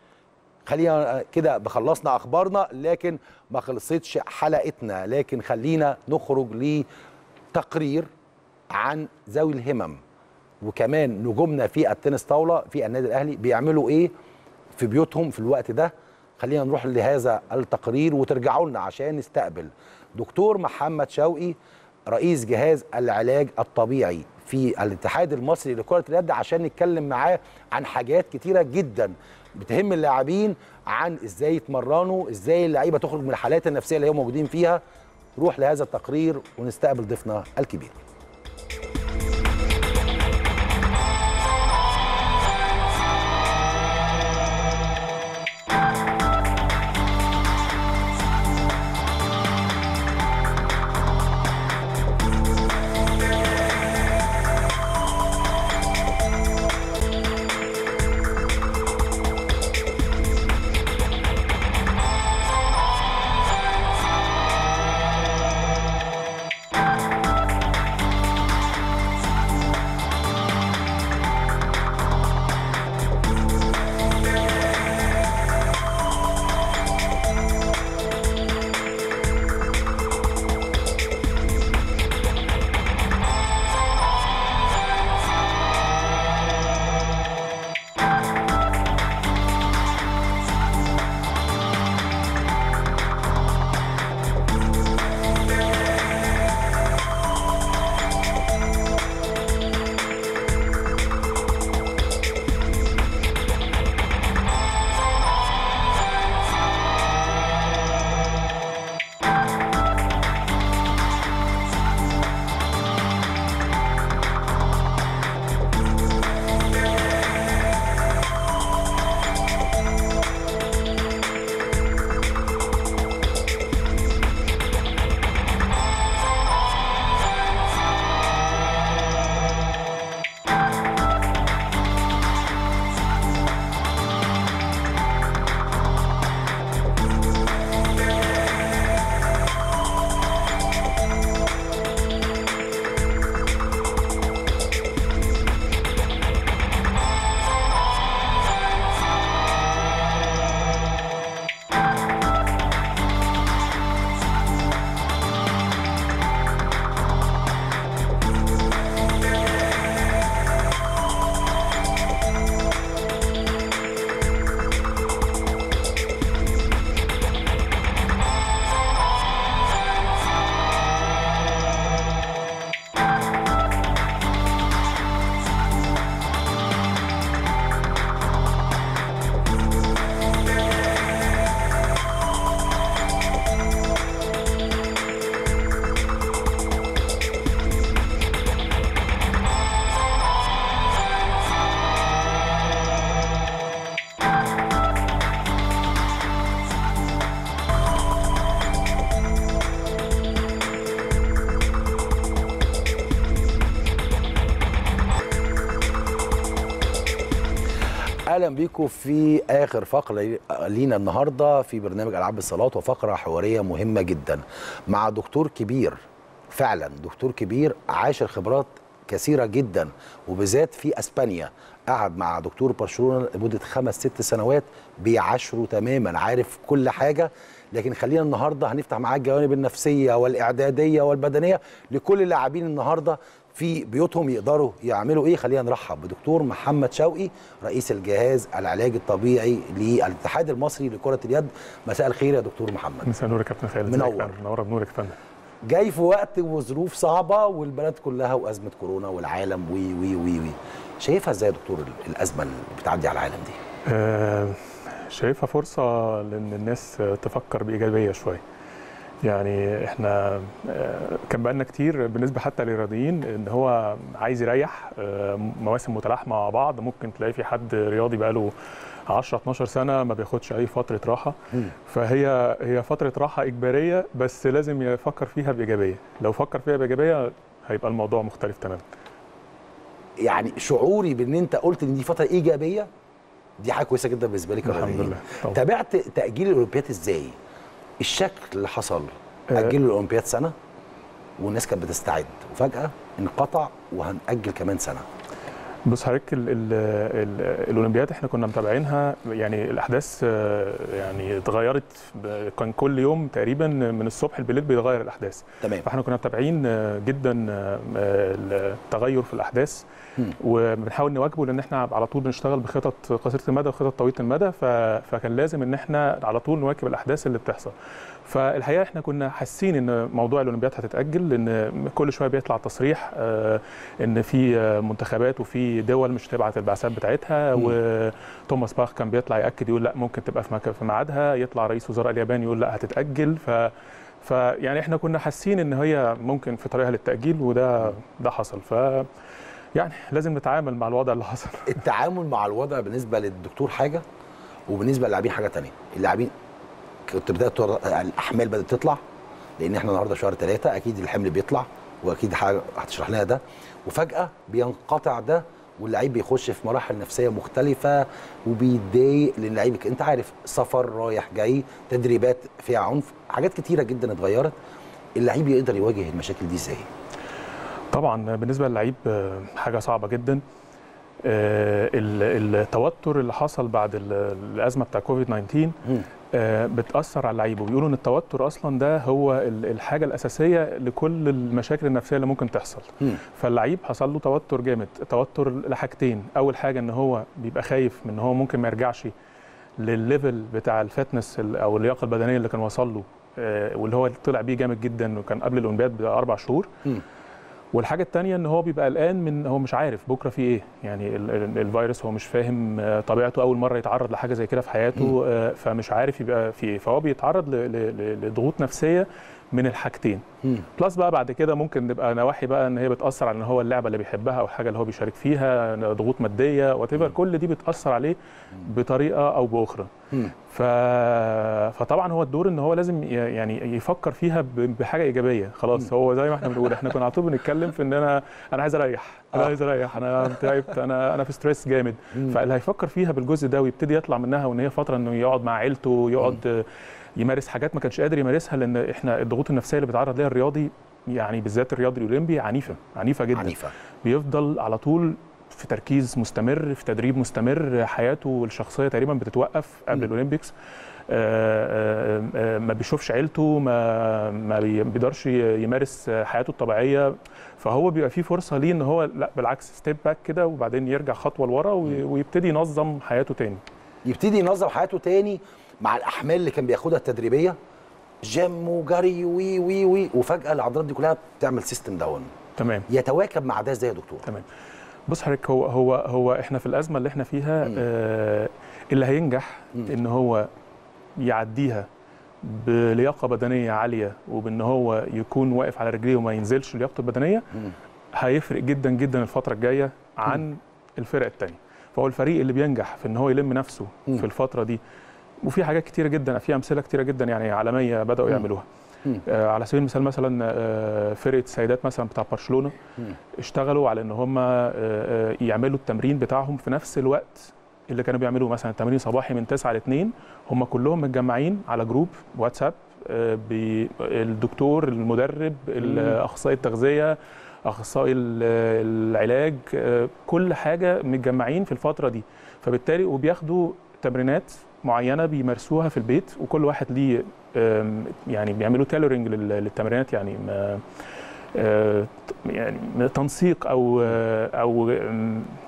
خلينا كده بخلصنا اخبارنا، لكن ما خلصتش حلقتنا، لكن خلينا نخرج لتقرير عن ذوي الهمم، وكمان نجومنا في التنس طاوله في النادي الاهلي بيعملوا ايه في بيوتهم في الوقت ده. خلينا نروح لهذا التقرير وترجعوا لنا عشان نستقبل دكتور محمد شوقي رئيس جهاز العلاج الطبيعي في الاتحاد المصري لكره اليد، عشان نتكلم معاه عن حاجات كتيره جدا بتهم اللاعبين، عن ازاي يتمرنوا، ازاي اللعيبه تخرج من الحالات النفسيه اللي هم موجودين فيها. نروح لهذا التقرير ونستقبل ضيفنا الكبير. اهلا بيكم في اخر فقره لينا النهارده في برنامج العاب الصالات، وفقره حواريه مهمه جدا مع دكتور كبير، فعلا دكتور كبير عاشر خبرات كثيره جدا، وبالذات في اسبانيا قعد مع دكتور برشلونه لمده خمس ست سنوات بيعاشره تماما، عارف كل حاجه. لكن خلينا النهارده هنفتح معاه الجوانب النفسيه والاعداديه والبدنيه لكل اللاعبين النهارده في بيوتهم يقدروا يعملوا ايه. خلينا نرحب بدكتور محمد شوقي رئيس الجهاز العلاج الطبيعي للاتحاد المصري لكره اليد. مساء الخير يا دكتور محمد. مساء النور يا كابتن خالد. منور منور بنورك يا فندم. جاي في وقت وظروف صعبه والبلد كلها وازمه كورونا والعالم وي وي وي وي شايفها ازاي يا دكتور الازمه اللي بتعدي على العالم دي؟ أه شايفها فرصه لان الناس تفكر بايجابيه شويه. يعني احنا كان بقالنا كتير بالنسبه حتى للرياضيين ان هو عايز يريح، مواسم متلاحمه مع بعض، ممكن تلاقي في حد رياضي بقاله عشرة اتناشر سنه ما بياخدش اي فتره راحه، فهي هي فتره راحه اجباريه بس لازم يفكر فيها بايجابيه. لو فكر فيها بايجابيه هيبقى الموضوع مختلف تماما. يعني شعوري بان انت قلت ان دي فتره ايجابيه دي حاجه كويسه جدا بالنسبه لك. الحمد لله. تابعت تاجيل الاولمبياد ازاي؟ الشكل اللي حصل اجلوا الاولمبياد سنه والناس كانت بتستعد، وفجاه انقطع وهنأجل كمان سنه. بص حضرتك الاولمبياد احنا كنا متابعينها، يعني الاحداث يعني اتغيرت، كان كل يوم تقريبا من الصبح البلاد بيتغير الاحداث. تمام. فاحنا كنا متابعين جدا التغير في الاحداث وبنحاول نواكبه لان احنا على طول بنشتغل بخطط قصيره المدى وخطط طويله المدى، فكان لازم ان احنا على طول نواكب الاحداث اللي بتحصل. فالحقيقه احنا كنا حاسين ان موضوع الاولمبياد هتتاجل لان كل شويه بيطلع تصريح ان في منتخبات وفي دول مش هتبعت البعثات بتاعتها، وتوماس باخ كان بيطلع ياكد يقول لا ممكن تبقى في ميعادها، يطلع رئيس وزراء اليابان يقول لا هتتاجل. ف فيعني احنا كنا حاسين ان هي ممكن في طريقها للتاجيل، وده ده حصل. ف يعني لازم نتعامل مع الوضع اللي حصل. التعامل مع الوضع بالنسبه للدكتور حاجه وبالنسبه للاعبين حاجه ثانيه. اللاعبين كنت بدات الاحمال بدات تطلع لان احنا النهارده شهر ثلاثة، اكيد الحمل بيطلع واكيد حاجه هتشرح لنا ده، وفجاه بينقطع ده واللعيب بيخش في مراحل نفسيه مختلفه وبيتضايق لان اللعيب انت عارف سفر رايح جاي، تدريبات فيها عنف، حاجات كتيره جدا اتغيرت. اللعيب يقدر يواجه المشاكل دي ازاي؟ طبعا بالنسبه للعيب حاجه صعبه جدا. التوتر اللي حصل بعد الازمه بتاع كوفيد تسعتاشر بتاثر على اللعيب، وبيقولوا ان التوتر اصلا ده هو الحاجه الاساسيه لكل المشاكل النفسيه اللي ممكن تحصل. فاللعيب حصل له توتر جامد، توتر لحاجتين. اول حاجه ان هو بيبقى خايف من ان هو ممكن ما يرجعش للليفل بتاع الفتنس او اللياقه البدنيه اللي كان وصل له واللي هو طلع بيه جامد جدا، وكان قبل الاولمبياد باربع شهور. والحاجه الثانيه ان هو بيبقى قلقان من هو مش عارف بكره في ايه، يعني الفيروس هو مش فاهم طبيعته، اول مره يتعرض لحاجه زي كده في حياته، فمش عارف يبقى في ايه، فهو بيتعرض لضغوط نفسيه من الحاجتين. بلس بقى بعد كده ممكن نبقى نواحي بقى ان هي بتاثر على ان هو اللعبه اللي بيحبها او الحاجه اللي هو بيشارك فيها، ضغوط ماديه وتبقى كل دي بتاثر عليه بطريقه او باخرى. ف... فطبعا هو الدور ان هو لازم يعني يفكر فيها بحاجه ايجابيه. خلاص هو زي ما احنا بنقول احنا كنا على طول بنتكلم في ان انا انا عايز اريح، انا عايز اريح، انا تعبت، انا انا في ستريس جامد. فاللي هيفكر فيها بالجزء ده ويبتدي يطلع منها، وان هي فتره انه يقعد مع عيلته، يقعد يمارس حاجات ما كانش قادر يمارسها، لان احنا الضغوط النفسيه اللي بيتعرض ليها الرياضي، يعني بالذات الرياضي الاولمبي، عنيفه عنيفه جدا عنيفة. بيفضل على طول في تركيز مستمر، في تدريب مستمر، حياته الشخصيه تقريبا بتتوقف قبل م. الاولمبيكس. آآ آآ ما بيشوفش عيلته، ما ما بيقدرش يمارس حياته الطبيعيه، فهو بيبقى فيه فرصه ليه ان هو لا بالعكس ستيب باك كده، وبعدين يرجع خطوه لورا ويبتدي ينظم حياته تاني يبتدي ينظم حياته تاني مع الاحمال اللي كان بياخدها التدريبيه، جيم وجري وي وي وي وفجاه العضلات دي كلها بتعمل سيستم داون. تمام. يتواكب مع ده ازاي يا دكتور؟ تمام. بص حضرتك هو هو هو احنا في الازمه اللي احنا فيها آه اللي هينجح مم. ان هو يعديها بلياقه بدنيه عاليه، وبان هو يكون واقف على رجليه وما ينزلش لياقته البدنيه، مم. هيفرق جدا جدا الفتره الجايه عن مم. الفرق الثانيه. فهو الفريق اللي بينجح في ان هو يلم نفسه مم. في الفتره دي، وفي حاجات كتيره جدا، في امثله كتيره جدا يعني عالميه بداوا مم. يعملوها. آه على سبيل المثال مثلا آه فرقه السيدات مثلا بتاع برشلونه مم. اشتغلوا على ان هم آه يعملوا التمرين بتاعهم في نفس الوقت اللي كانوا بيعملوا مثلا تمرين صباحي من تسعة لاتنين هم كلهم متجمعين على جروب واتساب، بالدكتور المدرب اخصائي التغذيه اخصائي العلاج كل حاجه متجمعين في الفتره دي، فبالتالي وبياخدوا تمرينات معينه بيمارسوها في البيت، وكل واحد ليه يعني بيعملوا تيلورنج للتمرينات، يعني يعني تنسيق او او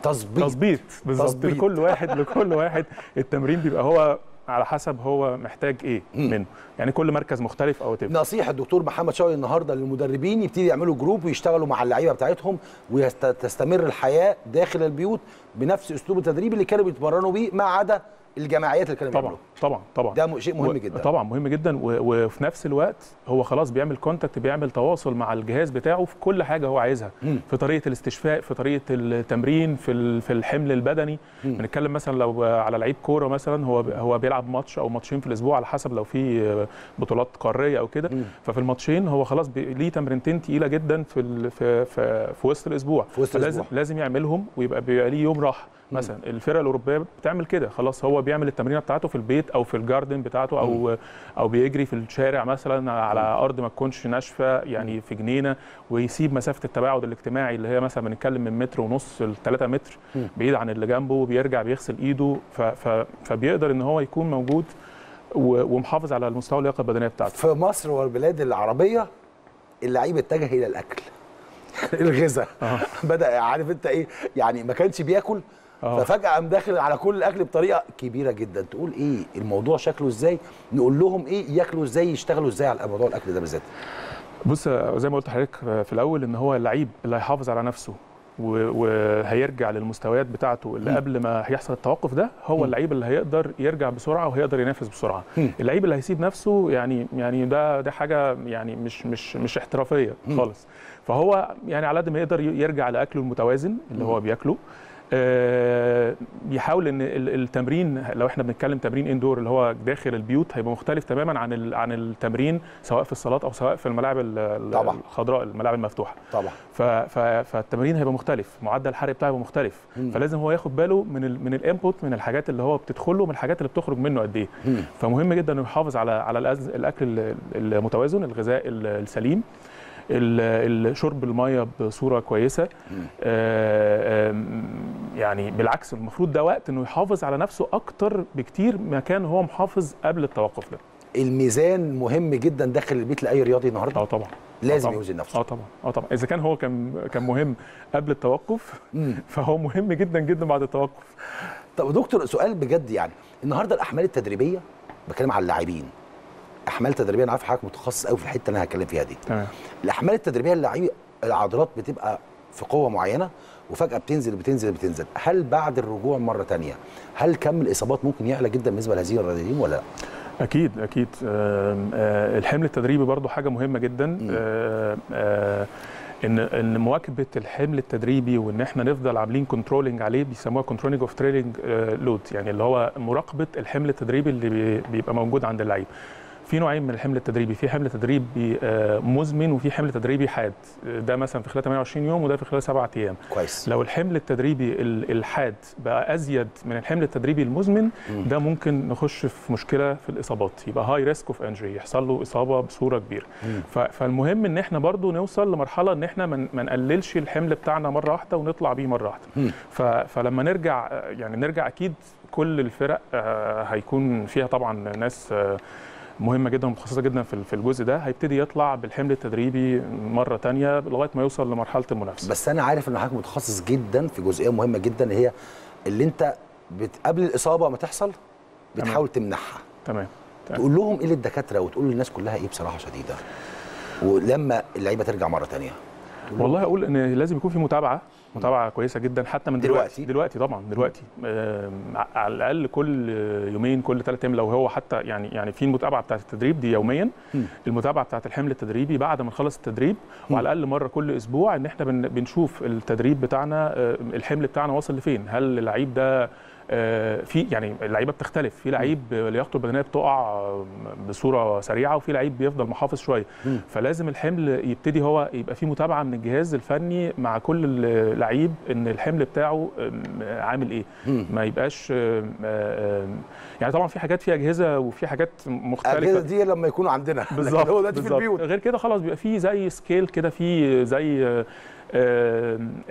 تظبيط تظبيط بالظبط لكل واحد لكل واحد التمرين بيبقى هو على حسب هو محتاج ايه منه، يعني كل مركز مختلف او تبقى. نصيحه الدكتور محمد شوقي النهارده للمدربين يبتدي يعملوا جروب ويشتغلوا مع اللعيبه بتاعتهم، وتستمر الحياه داخل البيوت بنفس اسلوب التدريب اللي كانوا بيتمرنوا بيه، ما عدا الجماعيات اللي كانوا بيعملوها. طبعا طبعا طبعا ده شيء مهم جدا، طبعا مهم جدا، وفي نفس الوقت هو خلاص بيعمل كونتاكت، بيعمل تواصل مع الجهاز بتاعه في كل حاجه هو عايزها، م. في طريقه الاستشفاء، في طريقه التمرين، في في الحمل البدني. بنتكلم مثلا لو على لعيب كوره مثلا هو هو بيلعب ماتش او ماتشين في الاسبوع على حسب لو في بطولات قاريه او كده، ففي الماتشين هو خلاص ليه تمرينتين تقيله جدا في في في, في وسط الاسبوع، في وسط الاسبوع لازم يعملهم، ويبقى بيبقى ليه يوم راحه. مثلا الفرقه الاوروبيه بتعمل كده، خلاص هو بيعمل التمرينه بتاعته في البيت او في الجاردن بتاعته، او او بيجري في الشارع مثلا على ارض ما تكونش ناشفه، يعني في جنينه، ويسيب مسافه التباعد الاجتماعي اللي هي مثلا بنتكلم من متر ونص ل ثلاثة متر بعيد عن اللي جنبه، وبيرجع بيغسل ايده، فبيقدر ان هو يكون موجود ومحافظ على المستوى اللياقه البدنيه بتاعته. في مصر والبلاد العربيه اللعيب اتجه الى الاكل الغذاء بدا، عارف انت ايه يعني، ما كانش بياكل ففجأة قام داخل على كل الأكل بطريقة كبيرة جدا. تقول إيه الموضوع شكله إزاي؟ نقول لهم إيه ياكلوا إزاي؟ يشتغلوا إزاي على موضوع الأكل ده بالذات؟ بص زي ما قلت لحضرتك في الأول إن هو اللعيب اللي هيحافظ على نفسه وهيرجع للمستويات بتاعته اللي م. قبل ما هيحصل التوقف ده، هو اللعيب اللي هيقدر يرجع بسرعه وهيقدر ينافس بسرعه. م. اللعيب اللي هيسيب نفسه يعني يعني ده ده حاجه يعني مش مش مش احترافيه م. خالص، فهو يعني على قد ما يقدر يرجع لأكله المتوازن اللي م. هو بياكله. بيحاول ان التمرين لو احنا بنتكلم تمرين اندور اللي هو داخل البيوت هيبقى مختلف تماما عن عن التمرين سواء في الصالات او سواء في الملاعب الخضراء، الملاعب المفتوحه طبعا، فالتمرين هيبقى مختلف، معدل الحرق بتاعه هيبقى مختلف، فلازم هو ياخد باله من من الانبوت، من الحاجات اللي هو بتدخله، من الحاجات اللي بتخرج منه قد ايه، فمهم جدا انه يحافظ على على الاكل المتوازن، الغذاء السليم، الشرب الميه بصوره كويسه. يعني بالعكس المفروض ده وقت انه يحافظ على نفسه اكتر بكتير ما كان هو محافظ قبل التوقف ده. الميزان مهم جدا داخل البيت لاي رياضي النهارده. اه طبعا لازم يوزن نفسه. اه طبعا اه طبعا اذا كان هو كان كان مهم قبل التوقف فهو مهم جدا جدا بعد التوقف. طب دكتور سؤال بجد، يعني النهارده الاحمال التدريبيه، بكلم على اللاعبين، احمال تدريبيه، انا عارف حضرتك متخصص قوي في الحته اللي انا هتكلم فيها دي. تمام. الاحمال التدريبيه اللعيبه العضلات بتبقى في قوه معينه وفجاه بتنزل بتنزل بتنزل، هل بعد الرجوع مره ثانيه هل كم الاصابات ممكن يعلى جدا بالنسبه لهذه الرياضيين ولا لا؟ اكيد اكيد. الحمل التدريبي برضو حاجه مهمه جدا، آآ آآ ان ان مواكبه الحمل التدريبي، وان احنا نفضل عاملين كنترولنج عليه، بيسموها كنترولنج اوف تريلنج لود، يعني اللي هو مراقبه الحمل التدريبي اللي بيبقى موجود عند اللعيب. في نوعين من الحمل التدريبي، في حمل تدريبي مزمن وفي حمل تدريبي حاد، ده مثلا في خلال ثمانية وعشرين يوم وده في خلال سبعة ايام. كويس. لو الحمل التدريبي الحاد بقى ازيد من الحمل التدريبي المزمن، ده ممكن نخش في مشكله في الاصابات، يبقى هاي ريسك اوف انجري، يحصل له اصابه بصوره كبيره. فالمهم ان احنا برضو نوصل لمرحله ان احنا ما نقللش الحمل بتاعنا مره واحده ونطلع بيه مره واحده. فلما نرجع يعني نرجع اكيد كل الفرق هيكون فيها طبعا ناس مهمه جدا ومتخصصه جدا في الجزء ده، هيبتدي يطلع بالحمل التدريبي مره ثانيه لغايه ما يوصل لمرحله المنافسه. بس انا عارف ان حضرتك متخصص جدا في جزئيه مهمه جدا، هي اللي انت قبل الاصابه ما تحصل بتحاول تمنعها. تمام. تقول لهم ايه للدكاتره وتقول للناس كلها ايه بصراحه شديده ولما اللعيبه ترجع مره ثانيه؟ والله اقول ان لازم يكون في متابعه، متابعه كويسه جدا حتى من دلوقتي دلوقتي طبعا دلوقتي آه على الاقل كل يومين كل ثلاث ايام، لو هو حتى يعني يعني في المتابعه بتاعه التدريب دي يوميا، م. المتابعه بتاعه الحمل التدريبي بعد ما نخلص التدريب، م. وعلى الاقل مره كل اسبوع ان احنا بنشوف التدريب بتاعنا، الحمل بتاعنا واصل لفين، هل اللعيب ده في يعني اللعيبه بتختلف، في لعيب لياقته البدنيه بتقع بصوره سريعه، وفي لعيب بيفضل محافظ شويه، فلازم الحمل يبتدي هو يبقى فيه متابعه من الجهاز الفني مع كل لعيب ان الحمل بتاعه عامل ايه، ما يبقاش يعني طبعا في حاجات في اجهزه وفي حاجات مختلفه، الاجهزه دي لما يكونوا عندنا بالظبط هو دلوقتي في البيوت، غير كده خلاص بيبقى فيه زي سكيل كده، في زي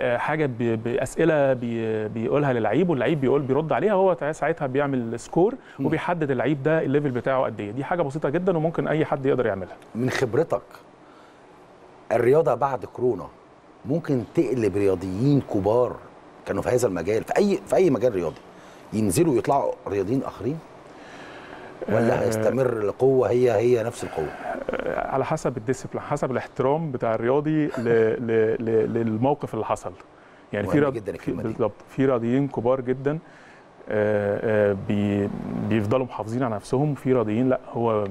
حاجه باسئله بيقولها للعيب واللعيب بيقول بيرد عليها، هو ساعتها بيعمل سكور وبيحدد اللعيب ده الليفل بتاعه قد ايه. دي حاجه بسيطه جدا وممكن اي حد يقدر يعملها. من خبرتك الرياضه بعد كورونا ممكن تقلب رياضيين كبار كانوا في هذا المجال في اي في اي مجال رياضي ينزلوا يطلعوا رياضيين اخرين، ولا هيستمر القوه هي هي نفس القوه؟ على حسب الديسيبلين، حسب الاحترام بتاع الرياضي للموقف اللي حصل. يعني في بالظبط في رياضيين كبار جدا بيفضلوا محافظين على نفسهم، وفي رياضيين لا هو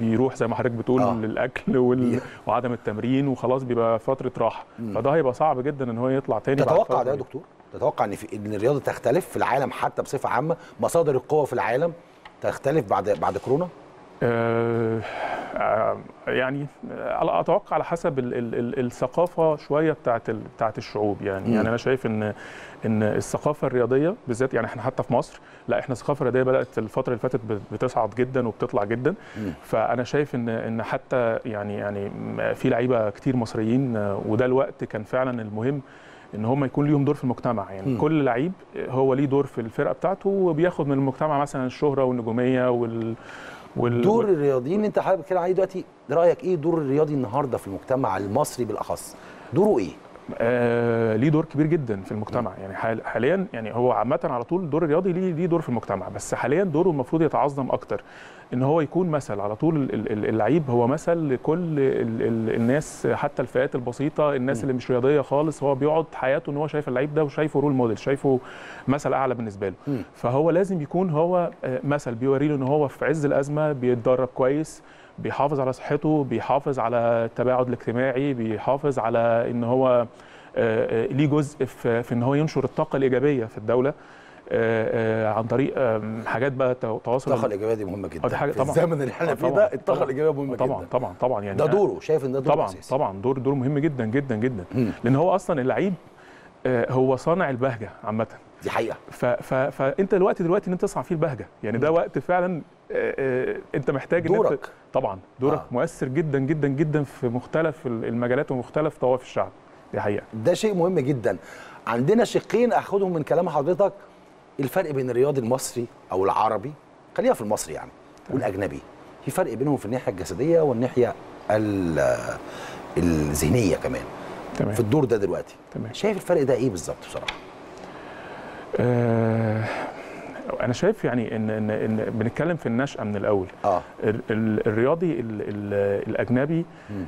بيروح زي ما حضرتك بتقول آه. للاكل وال... وعدم التمرين وخلاص بيبقى فتره راحه، فده هيبقى صعب جدا ان هو يطلع تاني. تتوقع ده يا دكتور؟ تتوقع ان في... ان الرياضه تختلف في العالم حتى بصفه عامه، مصادر القوه في العالم تختلف بعد بعد كورونا؟ آه يعني اتوقع على حسب ال ال الثقافه شويه بتاعت بتاعت الشعوب يعني مم. يعني انا شايف ان ان الثقافه الرياضيه بالذات، يعني احنا حتى في مصر لا احنا الثقافه الرياضيه بدات الفتره اللي فاتت بتصعد جدا وبتطلع جدا مم. فانا شايف ان ان حتى يعني يعني في لعيبه كتير مصريين، وده الوقت كان فعلا المهم ان هم يكون ليهم دور في المجتمع. يعني م. كل لعيب هو ليه دور في الفرقه بتاعته وبياخد من المجتمع مثلا الشهره والنجوميه وال, وال... دور الرياضيين انت حابب كده عليه دلوقتي، رايك ايه دور الرياضي النهارده في المجتمع المصري بالاخص؟ دوره ايه؟ آه ليه دور كبير جدا في المجتمع. م. يعني حال... حاليا يعني هو عامه على طول دور الرياضي ليه ليه دور في المجتمع، بس حاليا دوره المفروض يتعظم اكتر، ان هو يكون مثل على طول. اللعيب هو مثل لكل الناس، حتى الفئات البسيطه، الناس اللي مش رياضيه خالص، هو بيقعد حياته ان هو شايف اللعيب ده وشايفه رول موديل، شايفه مثل اعلى بالنسبه له. فهو لازم يكون هو مثل بيوري له ان هو في عز الازمه بيتدرب كويس، بيحافظ على صحته، بيحافظ على التباعد الاجتماعي، بيحافظ على ان هو ليه جزء في ان هو ينشر الطاقه الايجابيه في الدوله عن طريق حاجات بقى تواصل. الطاقه الايجابيه دي مهمه جدا في الزمن اللي احنا فيه ده، الطاقه الايجابيه مهمه جدا طبعا طبعا طبعا. يعني ده دوره، شايف ان ده دوره طبعا أساسي. طبعا دور دور مهم جدا جدا جدا م. لان هو اصلا اللعيب هو صانع البهجه عامه، دي حقيقه. فانت الوقت دلوقتي ان انت تصنع فيه البهجه، يعني ده وقت فعلا انت محتاج ان دورك طبعا دورك آه. مؤثر جدا جدا جدا في مختلف المجالات ومختلف طوائف الشعب، دي حقيقه. ده شيء مهم جدا. عندنا شقين اخدهم من كلام حضرتك، الفرق بين الرياضي المصري او العربي، خليها في المصري يعني، والاجنبي. في فرق بينهم في الناحيه الجسديه والناحيه الذهنيه كمان. تمام. في الدور ده دلوقتي تمام. شايف الفرق ده ايه بالظبط بصراحه؟ أه انا شايف يعني ان ان, إن بنتكلم في النشأه من الاول. اه الرياضي ال ال الاجنبي م.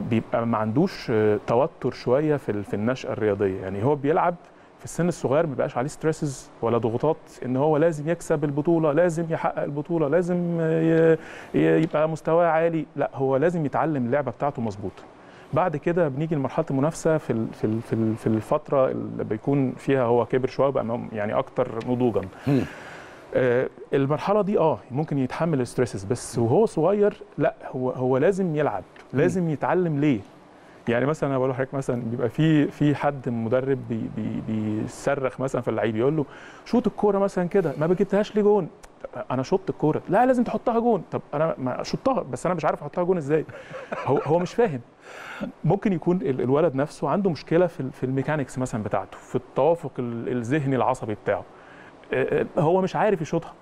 بيبقى ما عندوش توتر شويه في, في النشأه الرياضيه، يعني هو بيلعب في السن الصغير، ما بيبقاش عليه ستريسز ولا ضغوطات ان هو لازم يكسب البطوله، لازم يحقق البطوله، لازم يبقى مستواه عالي، لا هو لازم يتعلم اللعبه بتاعته مظبوطه. بعد كده بنيجي لمرحله المنافسه في في في الفتره اللي بيكون فيها هو كبر شويه وبقى يعني اكتر نضوجا. آه المرحله دي اه ممكن يتحمل الستريسز، بس وهو صغير لا هو هو لازم يلعب، لازم يتعلم ليه. يعني مثلا انا بقول لحضرتك مثلا بيبقى في في حد مدرب بي بي بيصرخ مثلا في اللعيب، يقول له شوط الكوره مثلا كده، ما بجبتهاش ليه جون؟ انا شطت الكوره، لا لازم تحطها جون. طب انا ما شطها بس انا مش عارف احطها جون ازاي. هو هو مش فاهم. ممكن يكون الولد نفسه عنده مشكله في في الميكانيكس مثلا بتاعته، في التوافق الذهني العصبي بتاعه، هو مش عارف يشوطها،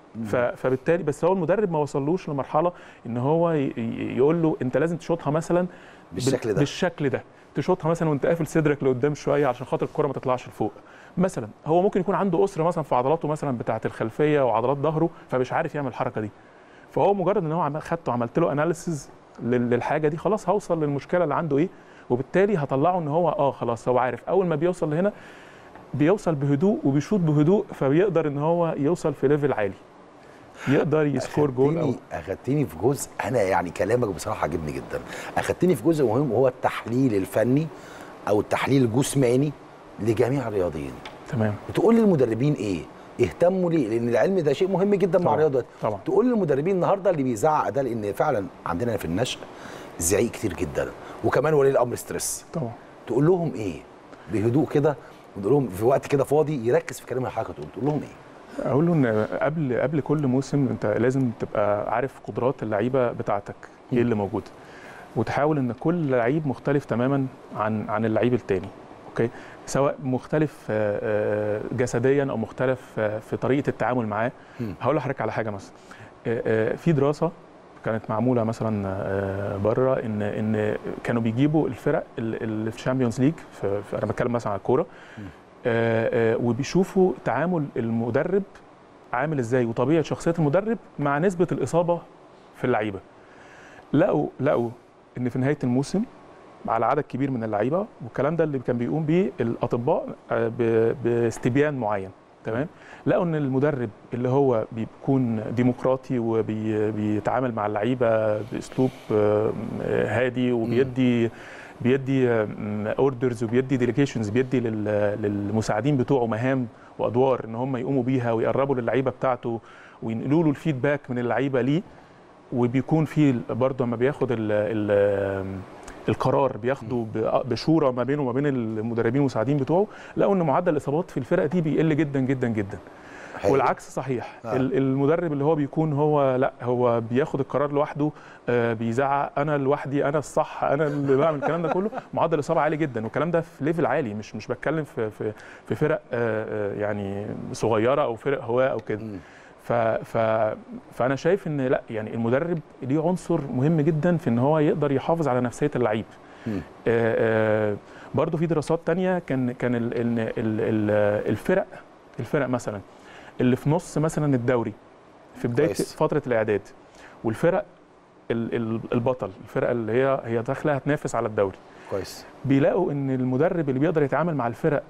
فبالتالي بس هو المدرب ما وصلوش لمرحله ان هو يقول له انت لازم تشوطها مثلا بالشكل ده بالشكل ده، تشوطها مثلا وانت قافل صدرك لقدام شويه عشان خاطر الكره ما تطلعش لفوق مثلا. هو ممكن يكون عنده اسره مثلا في عضلاته مثلا بتاعه الخلفيه وعضلات ظهره، فمش عارف يعمل الحركه دي، فهو مجرد ان هو خدته وعملت له اناليسيز للحاجه دي، خلاص هوصل للمشكله اللي عنده ايه، وبالتالي هطلعه ان هو اه خلاص هو عارف اول ما بيوصل لهنا بيوصل بهدوء وبيشوط بهدوء، فبيقدر ان هو يوصل في ليفل عالي، يقدر يسكور جول. أو اخدتني في جزء، انا يعني كلامك بصراحه عجبني جدا، اخدتني في جزء مهم وهو التحليل الفني او التحليل الجسماني لجميع الرياضيين. تمام. بتقول للمدربين ايه؟ يهتموا ليه، لان العلم ده شيء مهم جدا مع الرياضه. تقول للمدربين النهارده اللي بيزعق ده، لان فعلا عندنا في النشأ زعيق كتير جدا، وكمان ولي الامر ستريس. طبعا تقول لهم ايه بهدوء كده، وتقول لهم في وقت كده فاضي يركز في كلام الحركه، تقول تقول لهم ايه؟ اقول له ان قبل قبل كل موسم انت لازم تبقى عارف قدرات اللعيبه بتاعتك ايه اللي موجود، وتحاول ان كل لعيب مختلف تماما عن عن اللعيب الثاني، اوكي، سواء مختلف جسديا او مختلف في طريقه التعامل معاه. هقول لحضرتك على حاجه، مثلا في دراسه كانت معموله مثلا بره، ان ان كانوا بيجيبوا الفرق اللي في الشامبيونز ليج، انا بتكلم مثلا على الكوره، وبيشوفوا تعامل المدرب عامل ازاي وطبيعه شخصيه المدرب مع نسبه الاصابه في اللعيبه. لقوا لقوا ان في نهايه الموسم على عدد كبير من اللعيبه، والكلام ده اللي كان بيقوم بيه الاطباء باستبيان معين، تمام، لقوا ان المدرب اللي هو بيكون ديمقراطي وبيتعامل مع اللعيبه باسلوب هادي، وبيدي بيدي اوردرز وبيدي ديليجيشنز، بيدي للمساعدين بتوعه مهام وادوار ان هم يقوموا بيها ويقربوا للعيبه بتاعته وينقلوا له الفيدباك من اللعيبه ليه، وبيكون في برضه لما بياخد ال ال القرار بياخده بشورى ما بينه وما بين المدربين والمساعدين بتوعه. لقوا ان معدل الاصابات في الفرقه دي بيقل جدا جدا جدا، والعكس صحيح. آه. المدرب اللي هو بيكون هو لا هو بياخد القرار لوحده، آه بيزعق، انا لوحدي، انا الصح، انا اللي بعمل الكلام ده كله، معدل الاصابه عالي جدا، والكلام ده في ليفل عالي، مش مش بتكلم في في, في فرق آه يعني صغيره او فرق هواه او كده. ف ف فانا شايف ان لا، يعني المدرب ليه عنصر مهم جدا في ان هو يقدر يحافظ على نفسيه اللعيب. آه آه برضو في دراسات تانية كان كان ال ال ال ال الفرق الفرق مثلا اللي في نص مثلا الدوري في بدايه كويس. فتره الاعداد، والفرق البطل، الفرقه اللي هي هي داخله هتنافس على الدوري، كويس، بيلاقوا ان المدرب اللي بيقدر يتعامل مع الفرق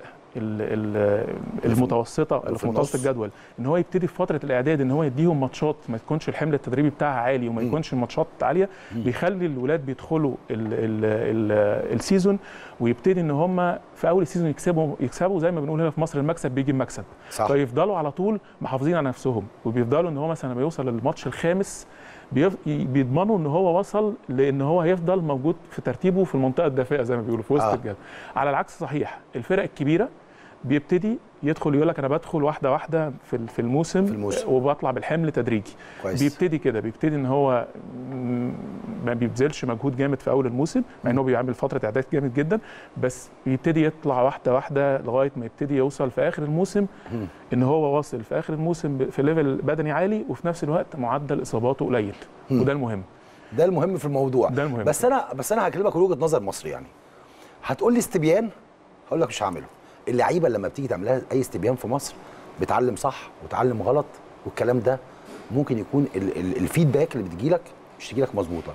المتوسطه اللي في متوسط الجدول، ان هو يبتدي في فتره الاعداد ان هو يديهم ماتشات ما تكونش الحمل التدريبي بتاعها عالي، وما يكونش الماتشات عاليه، بيخلي الولاد بيدخلوا السيزون ويبتدي ان هم في اول السيزون يكسبوا يكسبوا زي ما بنقول هنا في مصر المكسب بيجي بمكسب، فيفضلوا على طول محافظين على نفسهم، وبيفضلوا ان هو مثلا لما يوصل للماتش الخامس بيضمنوا ان هو وصل، لان هو هيفضل موجود في ترتيبه في المنطقه الدافئه زي ما بيقولوا في وسط آه. الجبل. على العكس صحيح، الفرق الكبيره بيبتدي يدخل يقول لك انا بدخل واحده واحده في في الموسم, في الموسم. وبطلع بالحمل تدريجي، كويس. بيبتدي كده، بيبتدي ان هو ما بيبذلش مجهود جامد في اول الموسم، مع ان هو بيعمل فتره اعداد جامد جدا، بس بيبتدي يطلع واحده واحده لغايه ما يبتدي يوصل في اخر الموسم ان هو واصل في اخر الموسم في ليفل بدني عالي، وفي نفس الوقت معدل اصاباته قليل، وده المهم، ده المهم في الموضوع ده المهم. بس انا بس انا هكلمك من وجهه نظر مصري، يعني هتقول لي استبيان، هقول لك مش هعمله. اللعيبه لما بتيجي تعمل لها اي استبيان في مصر بتعلم صح وتعلم غلط، والكلام ده ممكن يكون الفيدباك اللي بتجي لك مش تجي لك مظبوطه،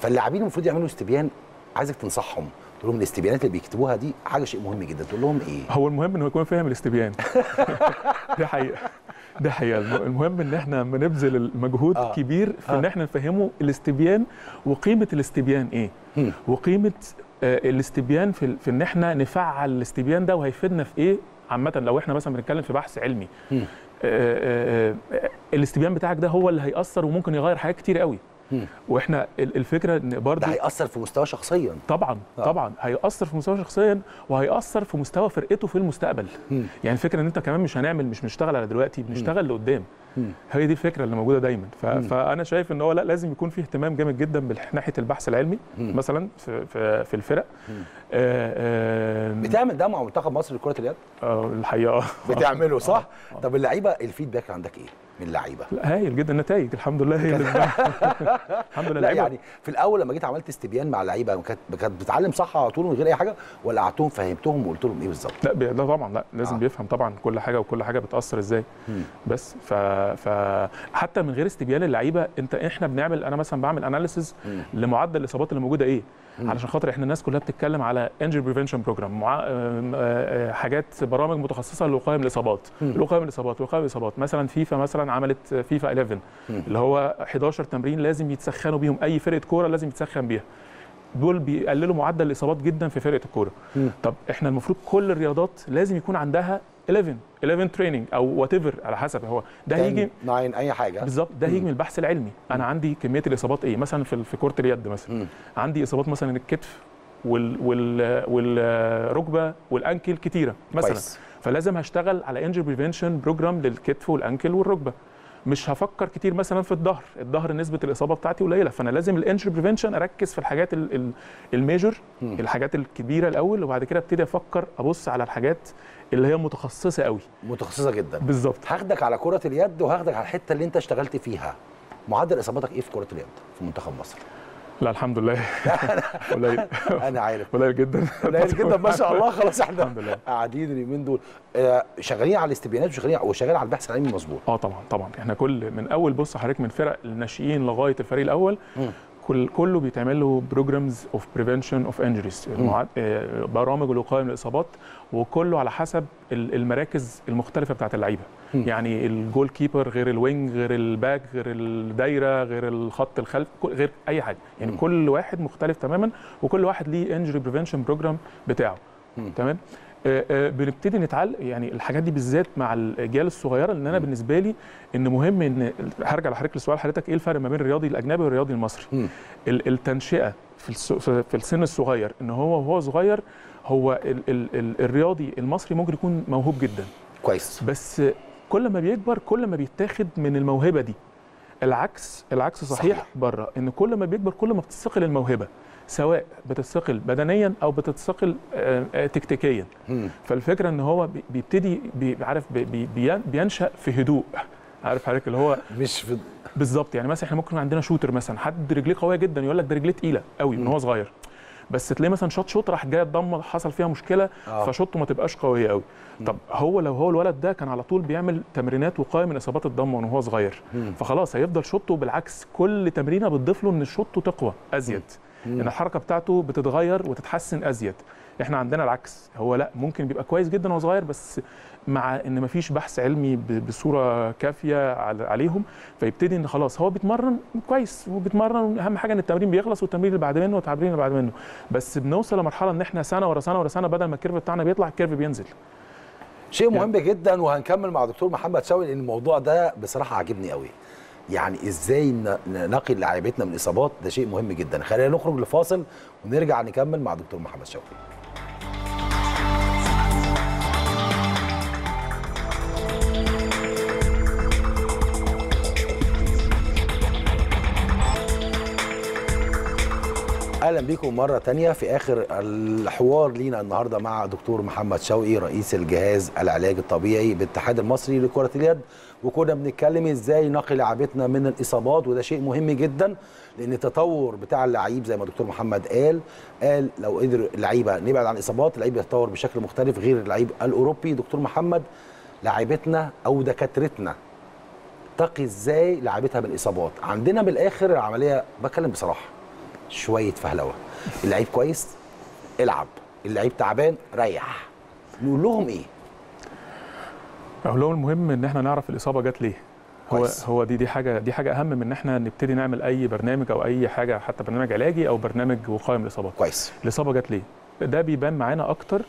فاللاعبين المفروض يعملوا استبيان. عايزك تنصحهم، تقول لهم الاستبيانات اللي بيكتبوها دي حاجه شيء مهم جدا، تقول لهم ايه؟ هو المهم ان هو يكون فاهم الاستبيان. دي حقيقه، دي حقيقه، المهم ان احنا بنبذل المجهود آه. كبير في آه. ان احنا نفهمه الاستبيان وقيمه الاستبيان ايه، هم. وقيمه الاستبيان في, في ان احنا نفعل الاستبيان ده وهيفيدنا في ايه عامه. لو احنا مثلا بنتكلم في بحث علمي، آآ آآ الاستبيان بتاعك ده هو اللي هيأثر وممكن يغير حاجات كتير قوي، واحنا الفكره ان برضه ده هيأثر في مستوى شخصيا، طبعا آه. طبعا هيأثر في مستوى شخصيا، وهيأثر في مستوى فرقته في المستقبل. مم. يعني الفكره ان انت كمان مش هنعمل مش بنشتغل على دلوقتي، بنشتغل لقدام، هي دي الفكره اللي موجوده دايما. ف... فانا شايف ان هو لا، لازم يكون فيه اهتمام جامد جدا بناحيه البحث العلمي مم. مثلا في في, في الفرق. آه... بتعمل ده مع منتخب مصر لكره اليد؟ اه الحقيقه بتعمله صح؟ آه. آه. طب اللعيبه الفيدباك عندك ايه؟ من اللعيبه هايل جدا، النتائج الحمد لله هي الحمد لله. لا يعني في الاول لما جيت عملت استبيان مع اللعيبه كانت بتعلم صح على طول من غير اي حاجه، ولا قعدتهم فهمتهم وقلت لهم ايه بالظبط؟ لا لا طبعا، لا لازم آه. بيفهم طبعا كل حاجه، وكل حاجه بتاثر ازاي. مم. بس ف... ف حتى من غير استبيان اللعيبه، انت احنا بنعمل، انا مثلا بعمل اناليسز لمعدل الاصابات اللي موجوده ايه، مم. علشان خاطر احنا الناس كلها بتتكلم على انجري بريفنشن بروجرام، حاجات برامج متخصصه لوقايه من الاصابات، لوقايه من الاصابات، لوقايه من الاصابات. مثلا فيفا مثلا عملت فيفا إحدى عشر مم. اللي هو إحدى عشر تمرين لازم يتسخنوا بيهم، اي فرقه كوره لازم يتسخن بيها، دول بيقللوا معدل الاصابات جدا في فرقه الكوره. طب احنا المفروض كل الرياضات لازم يكون عندها إحدى عشر تريننج او وات ايفر على حسب. هو ده هيجي ناين اي حاجه بالظبط. ده هيجي من البحث العلمي. انا عندي كميه الاصابات ايه مثلا في في كره اليد مثلا. مم. عندي اصابات مثلا الكتف وال وال والركبه والانكل كتيره مثلا. بيس. فلازم هشتغل على انجري بريفنشن بروجرام للكتف والانكل والركبه. مش هفكر كتير مثلا في الظهر، الظهر نسبه الاصابه بتاعتي قليله، فانا لازم الانجري بريفنشن اركز في الحاجات الميجر، الحاجات الكبيره الاول، وبعد كده ابتدي افكر ابص على الحاجات اللي هي متخصصه قوي. متخصصه جدا بالظبط. هاخدك على كره اليد وهاخدك على الحته اللي انت اشتغلت فيها. معدل اصاباتك ايه في كره اليد في منتخب مصر؟ لا الحمد لله قليل. انا عارف قليل جدا قليل جدا ما شاء الله. خلاص احنا قاعدين اليومين دول شغالين على الاستبيانات وشغالين وشغال على البحث العلمي. مظبوط. اه طبعا طبعا احنا كل من اول بص حضرتك من فرق الناشئين لغايه الفريق الاول كل كله بيتعمل له بروجرامز اوف بريفنشن اوف انجريز، برامج الوقايه من الاصابات، وكله على حسب المراكز المختلفه بتاعت اللعيبه. يعني الجول كيبر غير الوينج غير الباك غير الدايره غير الخط الخلف غير اي حاجه، يعني كل واحد مختلف تماما وكل واحد ليه انجري بريفنشن بروجرام بتاعه. تمام. آآ آآ بنبتدي نتعلم يعني الحاجات دي بالذات مع الاجيال الصغيره، لان انا م. بالنسبه لي ان مهم ان هرجع لحضرتك لسؤال حضرتك ايه الفرق ما بين الرياضي الاجنبي والرياضي المصري. التنشئه في في السن الصغير، ان هو وهو صغير هو ال ال ال الرياضي المصري ممكن يكون موهوب جدا كويس، بس كل ما بيكبر كل ما بيتاخد من الموهبه دي. العكس العكس صحيح, صحيح. بره ان كل ما بيكبر كل ما بتستقل الموهبه، سواء بتتثقل بدنيا او بتتثقل تكتيكيا. فالفكره ان هو بيبتدي عارف بينشأ في هدوء، عارف حضرتك اللي هو مش في بالظبط. يعني مثلا احنا ممكن عندنا شوتر مثلا حد رجليه قويه جدا يقول لك ده رجليه تقيله قوي من هو صغير، بس تلاقيه مثلا شاط شوط راح جاي اتضمر حصل فيها مشكله آه. فشوطه ما تبقاش قويه قوي. طب هو لو هو الولد ده كان على طول بيعمل تمرينات وقايه من اصابات الضم وهو صغير مم. فخلاص هيفضل شوطه، بالعكس كل تمرينه بتضيف له ان شوطه تقوى ازيد، ان الحركه بتاعته بتتغير وتتحسن ازيد. احنا عندنا العكس، هو لا ممكن بيبقى كويس جدا وهو صغير، بس مع ان مفيش بحث علمي بصوره كافيه عليهم، فيبتدي ان خلاص هو بيتمرن كويس وبيتمرن اهم حاجه ان التمرين بيخلص والتمرين اللي بعد منه والتمرين اللي بعد منه، بس بنوصل لمرحله ان احنا سنه ورا سنه ورا سنه بدل ما الكيرف بتاعنا بيطلع الكيرف بينزل. شيء مهم يعني. جدا. وهنكمل مع دكتور محمد شوقي لان الموضوع ده بصراحه عاجبني قوي. يعني ازاي ننقل لعيبتنا من الاصابات، ده شيء مهم جدا. خلينا نخرج لفاصل ونرجع نكمل مع دكتور محمد شوقي. اهلا بيكم مره ثانيه في اخر الحوار لينا النهارده مع دكتور محمد شوقي رئيس الجهاز العلاج الطبيعي بالاتحاد المصري لكره اليد، وكنا بنتكلم ازاي نقي لعيبتنا من الاصابات، وده شيء مهم جدا لان التطور بتاع اللعيب زي ما دكتور محمد قال قال لو قدر اللعيبه نبعد عن الاصابات اللعيب يتطور بشكل مختلف غير اللعيب الاوروبي. دكتور محمد، لعيبتنا او دكاترتنا تقي ازاي لعيبتها من الاصابات؟ عندنا من الاخر العمليه، بتكلم بصراحه، شويه فهلوه. اللعيب كويس العب، اللعيب تعبان ريح. نقول لهم ايه؟ اقول لهم المهم ان احنا نعرف الاصابه جت ليه. هو هو دي دي حاجه دي حاجه اهم من ان احنا نبتدي نعمل اي برنامج او اي حاجه، حتى برنامج علاجي او برنامج وقايه من الاصابات. كويس. الاصابه جت ليه؟ ده بيبان معانا اكتر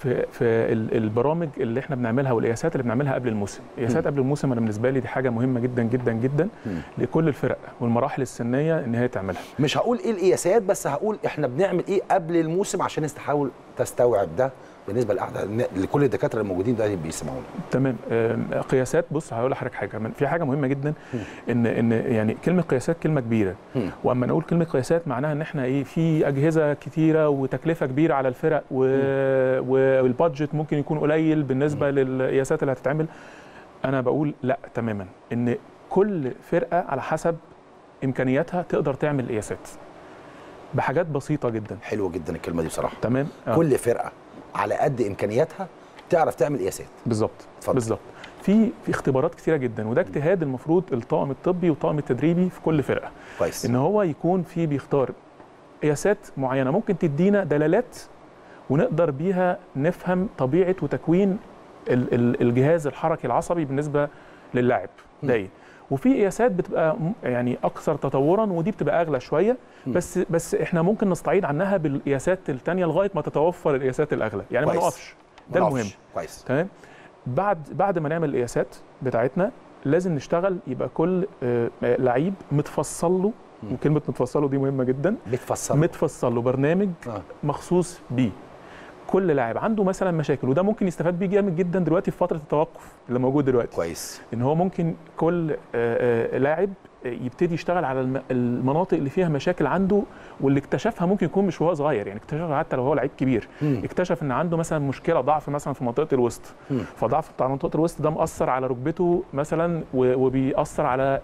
في في البرامج اللي احنا بنعملها والقياسات اللي بنعملها قبل الموسم. قياسات قبل الموسم انا بالنسبه لي دي حاجه مهمه جدا جدا جدا م. لكل الفرق والمراحل السنيه ان هي تعملها. مش هقول ايه القياسات، بس هقول احنا بنعمل ايه قبل الموسم عشان تحاول تستوعب ده بالنسبه لكل الدكاتره الموجودين دلوقتي بيسمعونا. تمام. قياسات، بص هقول لحضرتك حاجه، في حاجه مهمه جدا ان ان يعني كلمه قياسات كلمه كبيره، واما نقول كلمه قياسات معناها ان احنا ايه في اجهزه كتيره وتكلفه كبيره على الفرق والبادجت ممكن يكون قليل بالنسبه للقياسات اللي هتتعمل. انا بقول لا تماما، ان كل فرقه على حسب امكانياتها تقدر تعمل قياسات بحاجات بسيطه جدا. حلوه جدا الكلمه دي بصراحه. تمام. آه. كل فرقه على قد امكانياتها تعرف تعمل قياسات. بالظبط بالظبط. في في اختبارات كثيره جدا، وده اجتهاد المفروض الطاقم الطبي والطاقم التدريبي في كل فرقه. كويس. ان هو يكون في بيختار قياسات معينه ممكن تدينا دلالات ونقدر بيها نفهم طبيعه وتكوين الجهاز الحركي العصبي بالنسبه للاعب ده ايه. وفي قياسات بتبقى يعني اكثر تطورا ودي بتبقى اغلى شويه، بس بس احنا ممكن نستعيد عنها بالقياسات الثانيه لغايه ما تتوفر القياسات الاغلى، يعني ما نقفش ده المهم. كويس تمام. بعد بعد ما نعمل القياسات بتاعتنا لازم نشتغل، يبقى كل لعيب متفصل له، وكلمه متفصله دي مهمه جدا، متفصل متفصل له برنامج آه. مخصوص بيه. كل لاعب عنده مثلا مشاكل، وده ممكن يستفاد بيه جامد جدا دلوقتي في فتره التوقف اللي موجود دلوقتي. كويس. ان هو ممكن كل لاعب يبتدي يشتغل على المناطق اللي فيها مشاكل عنده، واللي اكتشفها ممكن يكون مش وهو صغير، يعني اكتشفها حتى لو هو لعيب كبير. مم. اكتشف ان عنده مثلا مشكله ضعف مثلا في منطقه الوسط، مم. فضعف بتاع منطقه الوسط ده مأثر على ركبته مثلا، وبيأثر على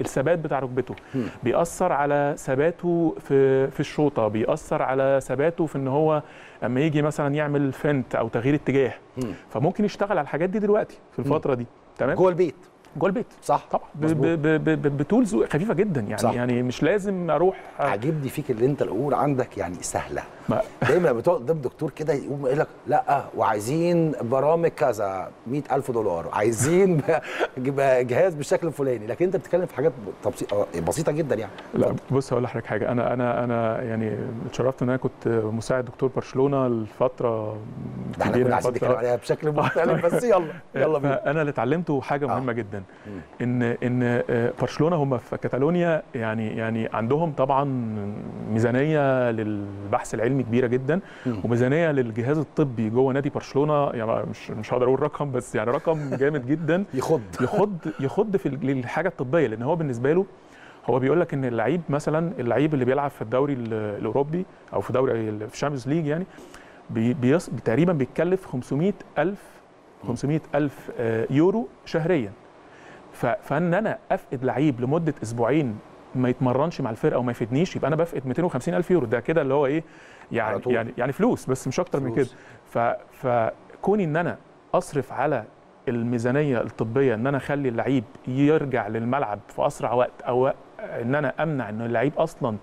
الثبات بتاع ركبته، مم. بيأثر على ثباته في في الشوطه، بيأثر على ثباته في ان هو اما يجي مثلا يعمل فنت او تغيير اتجاه. مم. فممكن يشتغل على الحاجات دي دلوقتي في الفتره مم. دي. تمام. جوه البيت. جوه البيت صح طبعا، بتولز خفيفه جدا يعني صح. يعني مش لازم اروح. عاجبني فيك اللي انت الامور عندك يعني سهله. دايما بتقعد قدام دكتور كده يقوم يقول لك لا وعايزين برامج كذا مئة ألف دولار، عايزين جهاز بالشكل الفلاني، لكن انت بتتكلم في حاجات بسيطه جدا يعني. لا بص هقول لحضرتك حاجه، انا انا انا يعني اتشرفت ان انا كنت مساعد دكتور برشلونه لفتره كبيره، عايزين نتكلم عليها بشكل مختلف بس يلا يلا بينا. انا اللي اتعلمته حاجه مهمه جدا، ان ان برشلونه هم في كاتالونيا يعني يعني عندهم طبعا ميزانيه للبحث العلمي كبيره جدا، وميزانيه للجهاز الطبي جوه نادي برشلونه يعني مش مش هقدر اقول رقم، بس يعني رقم جامد جدا يخض يخض يخض في الحاجه الطبيه. لان هو بالنسبه له هو بيقول لك ان اللعيب مثلا، اللعيب اللي بيلعب في الدوري الاوروبي او في دوري في الشامبيونز ليج يعني بي بيص... تقريبا بيتكلف خمسمئة ألف يورو شهريا. فان انا افقد لعيب لمده اسبوعين ما يتمرنش مع الفرقه وما يفيدنيش، يبقى انا بفقد مئتين وخمسين ألف يورو، ده كده اللي هو ايه يعني يعني يعني فلوس، بس مش اكتر من كده. فكوني ان انا اصرف على الميزانيه الطبيه ان انا اخلي اللعيب يرجع للملعب في اسرع وقت، او ان انا امنع ان اللعيب اصلا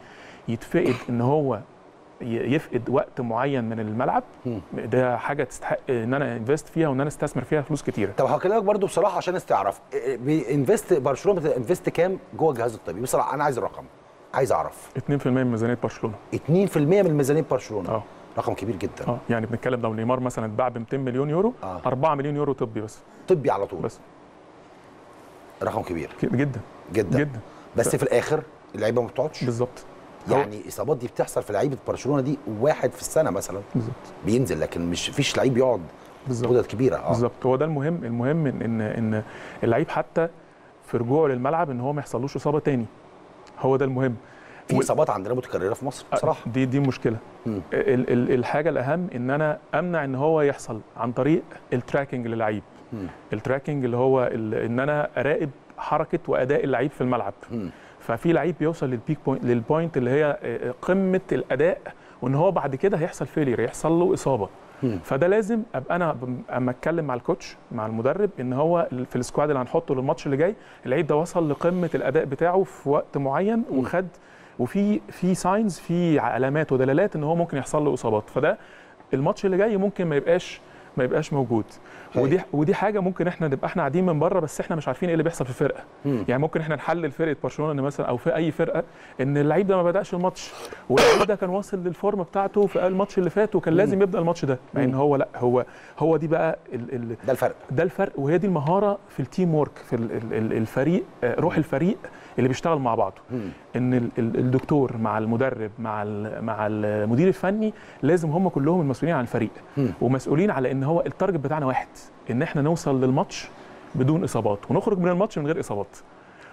يتفقد ان هو يفقد وقت معين من الملعب، ده حاجه تستحق ان انا انفست فيها وان انا استثمر فيها فلوس كتيره. طب هكلمك برضو بصراحه عشان الناس تعرف، بينفست برشلونه بتنفست كام جوه الجهاز الطبي بصراحه؟ انا عايز الرقم، عايز اعرف. اتنين في المئة من ميزانيه برشلونه. اتنين في المئة من ميزانيه برشلونه. اه رقم كبير جدا. اه يعني بنتكلم لو نيمار مثلا اتباع ب مئتين مليون يورو، آه. أربعة مليون يورو طبي بس. طبي على طول بس. رقم كبير جدا جدا جدا، بس ف... في الاخر اللعيبه ما بتقعدش. بالظبط. يعني الاصابات دي بتحصل في لعيبه برشلونه دي واحد في السنه مثلا بالظبط بينزل، لكن مش فيش لعيب يقعد مده كبيره. اه بالظبط، هو ده المهم. المهم ان ان اللعيب حتى في رجوعه للملعب ان هو ما يحصلوش اصابه تاني، هو ده المهم. في اصابات عندنا متكرره في مصر بصراحه، دي دي مشكله. ال ال الحاجه الاهم ان انا امنع ان هو يحصل عن طريق التراكنج للعيب. التراكنج اللي هو ان انا اراقب حركه واداء اللعيب في الملعب. م. ففي لعيب بيوصل للبيك بوينت، للبوينت اللي هي قمه الاداء، وان هو بعد كده هيحصل فيلير، هيحصل له اصابه. م. فده لازم ابقى انا اما اتكلم مع الكوتش مع المدرب ان هو في السكواد اللي هنحطه للماتش اللي جاي اللعيب ده وصل لقمه الاداء بتاعه في وقت معين، م. وخد وفي في ساينز، في علامات ودلالات ان هو ممكن يحصل له اصابات، فده الماتش اللي جاي ممكن ما يبقاش ما يبقاش موجود. هي. ودي ودي حاجه ممكن احنا نبقى احنا قاعدين من بره بس احنا مش عارفين ايه اللي بيحصل في الفرقه. مم. يعني ممكن احنا نحلل فرقه برشلونه ان مثلا او في اي فرقه ان اللعيب ده ما بداش الماتش، واللعيب ده كان واصل للفورمه بتاعته في الماتش اللي فات وكان لازم يبدا الماتش ده، مع ان هو لا، هو هو دي بقى ال ال ده الفرق، ده الفرق، وهي دي المهاره في التيم ورك، في الفريق، روح الفريق اللي بيشتغل مع بعضه. مم. ان الدكتور مع المدرب مع مع المدير الفني لازم هم كلهم المسؤولين عن الفريق، مم. ومسؤولين على ان هو التارجت بتاعنا واحد، ان احنا نوصل للماتش بدون اصابات ونخرج من الماتش من غير اصابات،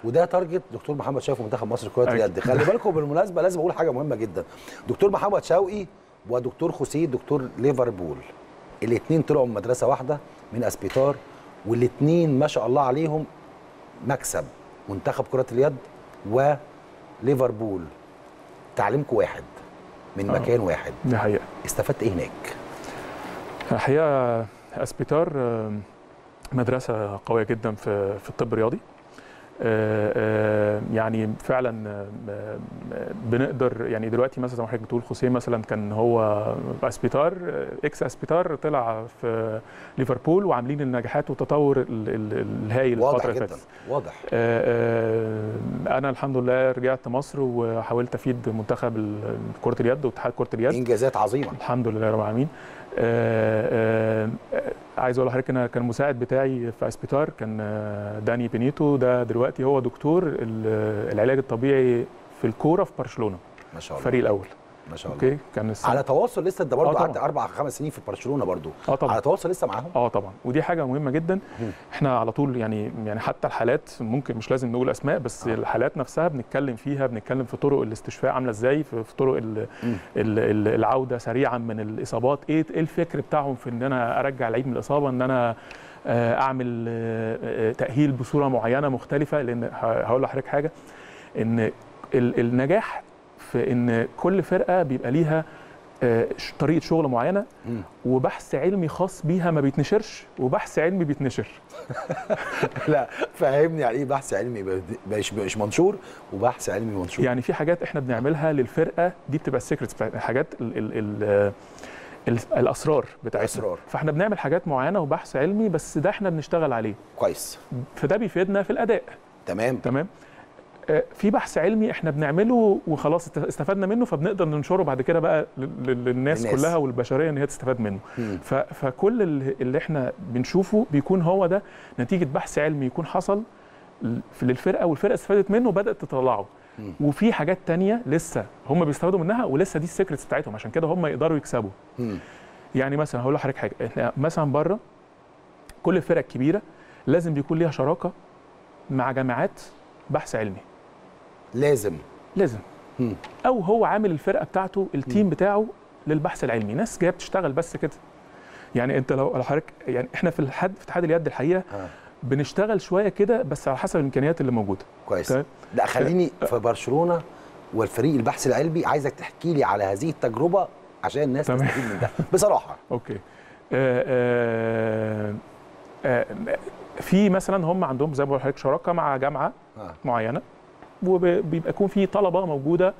وده تارجت دكتور محمد شوقي منتخب مصر لكرة اليد. خلي بالكم بالمناسبه لازم اقول حاجه مهمه جدا، دكتور محمد شوقي ودكتور خوسيه دكتور ليفربول الاثنين طلعوا من مدرسه واحده من اسبيتار، والاثنين ما شاء الله عليهم مكسب منتخب كرة اليد وليفربول، تعليمكم واحد من مكان واحد. دي حقيقة. استفدت ايه هناك؟ الحقيقة اسبيتار مدرسة قوية جدا في في الطب الرياضي، يعني فعلا بنقدر يعني دلوقتي مثلا زي ما حضرتك بتقول خوسيه مثلا كان هو اسبيتار اكس اسبيتار طلع في ليفربول وعاملين النجاحات والتطور الهائل الفتره اللي فاتت. واضح. انا الحمد لله رجعت مصر وحاولت افيد منتخب كره اليد واتحاد كره اليد انجازات عظيمه الحمد لله رب العالمين. آآ آآ عايز اقول لحضرتك انا كان المساعد بتاعي في اسبيتار كان داني بنيتو، ده دلوقتي هو دكتور العلاج الطبيعي في الكوره في برشلونه ما شاء الله الفريق الاول ما شاء الله. اوكي كان على تواصل لسه، ده برضه قعد اربع خمس سنين في برشلونه برضه على تواصل لسه معاهم. اه طبعا، ودي حاجه مهمه جدا. مم. احنا على طول يعني يعني حتى الحالات ممكن مش لازم نقول اسماء بس آه. الحالات نفسها بنتكلم فيها، بنتكلم في طرق الاستشفاء عامله ازاي، في طرق ال ال العوده سريعا من الاصابات، ايه الفكر بتاعهم في ان انا ارجع العيد من الاصابه، ان انا اعمل تاهيل بصوره معينه مختلفه. لان هقول لحضرتك حاجه، ان النجاح في ان كل فرقه بيبقى ليها طريقه شغل معينه وبحث علمي خاص بيها ما بيتنشرش، وبحث علمي بيتنشر. لا فهمني يعني ايه بحث علمي مش منشور وبحث علمي منشور؟ يعني في حاجات احنا بنعملها للفرقه دي بتبقى السيكريتس، حاجات ال ال ال الاسرار بتاعتنا، فاحنا بنعمل حاجات معينه وبحث علمي بس ده احنا بنشتغل عليه كويس، فده بيفيدنا في الاداء. تمام تمام. في بحث علمي احنا بنعمله وخلاص استفدنا منه، فبنقدر ننشره بعد كده بقى للناس الناس. كلها والبشريه ان هي تستفاد منه. فكل اللي احنا بنشوفه بيكون هو ده نتيجه بحث علمي يكون حصل للفرقه والفرقه استفادت منه وبدات تطلعه. مم. وفي حاجات تانية لسه هم بيستفادوا منها ولسه دي السيكريتس بتاعتهم، عشان كده هم يقدروا يكسبوا. مم. يعني مثلا هقول لحضرتك حاجه، احنا مثلا بره كل الفرق الكبيره لازم بيكون ليها شراكه مع جامعات بحث علمي. لازم لازم مم. او هو عامل الفرقه بتاعته التيم مم. بتاعه للبحث العلمي، ناس جايه بتشتغل بس كده. يعني انت لو حضرتك يعني احنا في الحد في اتحاد اليد الحقيقه آه. بنشتغل شويه كده بس على حسب الامكانيات اللي موجوده. كويس. لا خليني آه. في برشلونه والفريق البحث العلمي، عايزك تحكي لي على هذه التجربه عشان الناس تستفيد من ده بصراحه. اوكي. آه آه آه في مثلا هم عندهم زي ما بقول لحضرتك شراكه مع جامعه آه. معينه، وبيبقى يكون في طلبه موجوده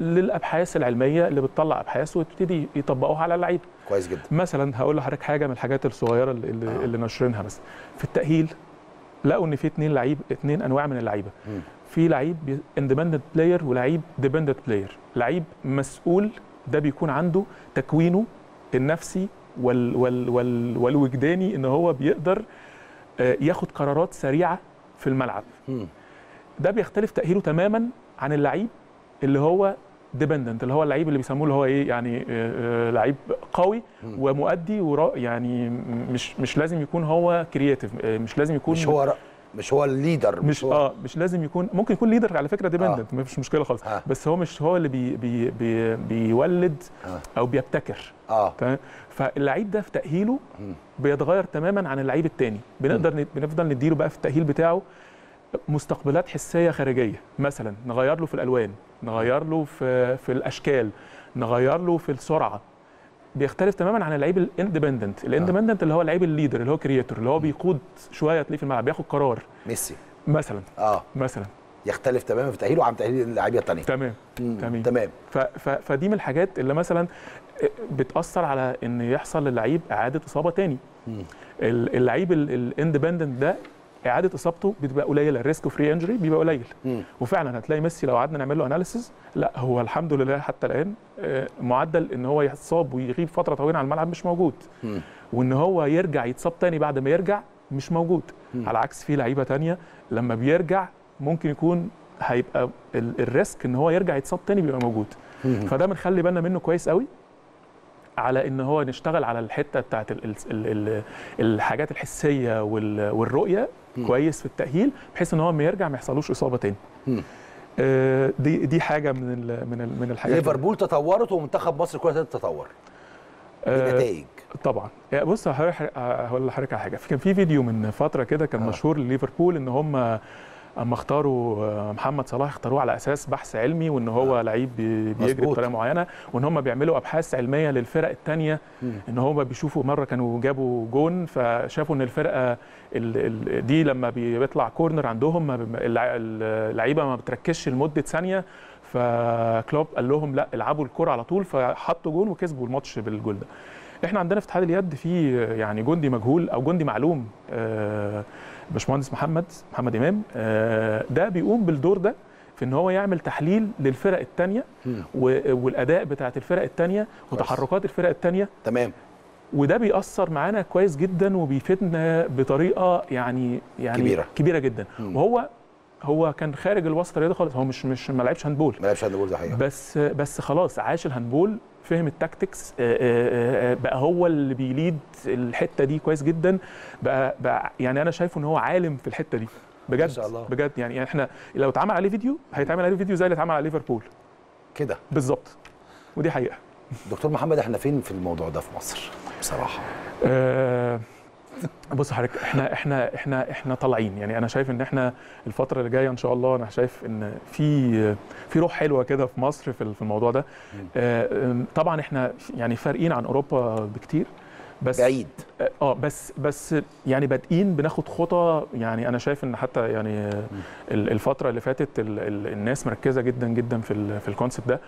للابحاث العلميه اللي بتطلع ابحاث وتبتدي يطبقوها على اللعيبه. كويس جدا. مثلا هقول لحضرتك حاجه من الحاجات الصغيره اللي, آه. اللي ناشرينها، بس في التاهيل لقوا ان في اثنين لعيب اثنين انواع من اللعيبه، في لعيب اندبندنت بلاير ولعيب ديبندنت بلاير. لعيب مسؤول ده بيكون عنده تكوينه النفسي وال وال وال والوجداني ان هو بيقدر ياخد قرارات سريعه في الملعب. م. ده بيختلف تأهيله تماما عن اللعيب اللي هو ديبندنت، اللي هو اللعيب اللي بيسموه اللي هو ايه يعني لعيب قوي ومؤدي ورا، يعني مش مش لازم يكون هو كرياتيف، مش لازم يكون مش هو مش هو الليدر، مش هو اه مش لازم يكون، ممكن يكون ليدر على فكره ديبندنت آه. مفيش مشكله خالص آه. بس هو مش هو اللي بي بي بي بيولد آه. او بيبتكر اه. فاللعيب ده في تأهيله بيتغير تماما عن اللعيب الثاني، بنقدر بنفضل نديله بقى في التأهيل بتاعه مستقبلات حسيه خارجيه، مثلا نغير له في الالوان، نغير له في في الاشكال، نغير له في السرعه. بيختلف تماما عن اللعيب الاندبندنت، الاندبندنت اللي هو اللعيب الليدر اللي هو كرياتور اللي هو بيقود شويه تلاقيه في الملعب بياخد قرار. ميسي مثلا اه مثلا يختلف تماما في تاهيله عن تاهيل اللعيبه الثانيه. تمام تمام تمام. فدي من الحاجات اللي مثلا بتاثر على ان يحصل للعيب اعاده اصابه ثاني. اللعيب الاندبندنت ده اعاده اصابته بتبقى قليله، الريسك فري انجري بيبقى قليل. مم. وفعلا هتلاقي ميسي لو قعدنا نعمل له اناليسيز، لا هو الحمد لله حتى الان معدل ان هو يتصاب ويغيب فتره طويله عن الملعب مش موجود. مم. وان هو يرجع يتصاب تاني بعد ما يرجع مش موجود. مم. على عكس في لعيبه تانيه لما بيرجع ممكن يكون هيبقى الريسك ان هو يرجع يتصاب تاني بيبقى موجود. مم. فده بنخلي بالنا منه كويس قوي، على ان هو نشتغل على الحته بتاعت ال ال ال الحاجات الحسيه والرؤيه م. كويس في التاهيل بحيث ان هو ما يرجع ما يحصلوش اصابه تاني. آه دي دي حاجه من ال من ال من الحاجات. ليفربول تطورت ومنتخب مصر كلها تتطور بنتائج. آه طبعا. بص هقول لحضرتك على حاجه، في كان في فيديو من فتره كده كان آه. مشهور لليفربول ان هم اما اختاروا محمد صلاح اختاروه على اساس بحث علمي وان هو آه. لعيب بيجري بطريقه معينه، وان هم بيعملوا ابحاث علميه للفرق الثانيه، ان هم بيشوفوا مره كانوا جابوا جون فشافوا ان الفرقه دي لما بيطلع كورنر عندهم اللعيبه ما بتركزش لمده ثانيه، فكلوب قال لهم لا العبوا الكره على طول، فحطوا جون وكسبوا الماتش بالجول ده. احنا عندنا في اتحاد اليد في يعني جندي مجهول او جندي معلوم، آه باشمهندس محمد محمد يمام، آه ده بيقوم بالدور ده في ان هو يعمل تحليل للفرق الثانيه والاداء بتاعت الفرق الثانيه وتحركات الفرق الثانيه. تمام. وده بيأثر معانا كويس جدا وبيفيدنا بطريقه يعني يعني كبيره كبيره جدا. مم. وهو هو كان خارج الوسط الرياضي خالص، هو مش مش ما لعبش هاندبول ما لعبش هاندبول ده حقيقه، بس بس خلاص عاش الهاندبول، فهم التاكتكس، بقى هو اللي بيليد الحته دي كويس جدا، بقى, بقى يعني انا شايفه ان هو عالم في الحته دي بجد إن شاء الله. بجد يعني احنا لو اتعمل عليه فيديو هيتعمل عليه فيديو زي اللي اتعمل على ليفربول كده بالظبط، ودي حقيقه. دكتور محمد، احنا فين في الموضوع ده في مصر بصراحه؟ أه بص حضرتك، احنا احنا احنا احنا طالعين، يعني انا شايف ان احنا الفتره اللي جايه ان شاء الله، انا شايف ان في في روح حلوه كده في مصر في الموضوع ده. اه طبعا احنا يعني فارقين عن اوروبا بكتير، بس بعيد اه بس بس يعني بادئين بناخد خطى. يعني انا شايف ان حتى يعني الفتره اللي فاتت الناس مركزه جدا جدا في في الكونسبت ده،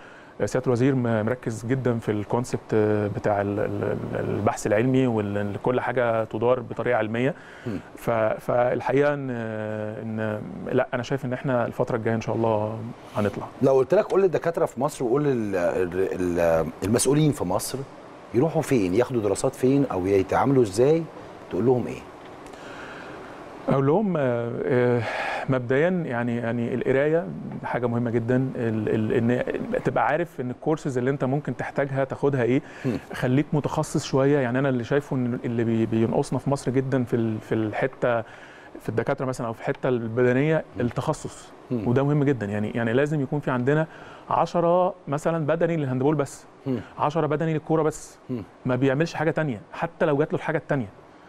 سيادة الوزير مركز جدا في الكونسبت بتاع البحث العلمي وان كل حاجه تدار بطريقه علميه. فالحقيقه ان ان لا انا شايف ان احنا الفتره الجايه ان شاء الله هنطلع. لو قلت لك قول للدكاتره في مصر وقول للمسؤولين في مصر يروحوا فين، ياخدوا دراسات فين، او يتعاملوا ازاي، تقول لهم ايه؟ اقول لهم مبدئيا يعني يعني القرايه حاجه مهمه جدا، ان تبقى عارف ان الكورسز اللي انت ممكن تحتاجها تاخدها ايه، خليك متخصص شويه. يعني انا اللي شايفه ان اللي بينقصنا في مصر جدا في في الحته في الدكاتره مثلا او في الحته البدنيه التخصص، وده مهم جدا. يعني يعني لازم يكون في عندنا عشرة مثلا بدني للهاندبول بس، عشرة بدني للكوره بس، ما بيعملش حاجه ثانيه حتى لو جات له الحاجه الثانيه،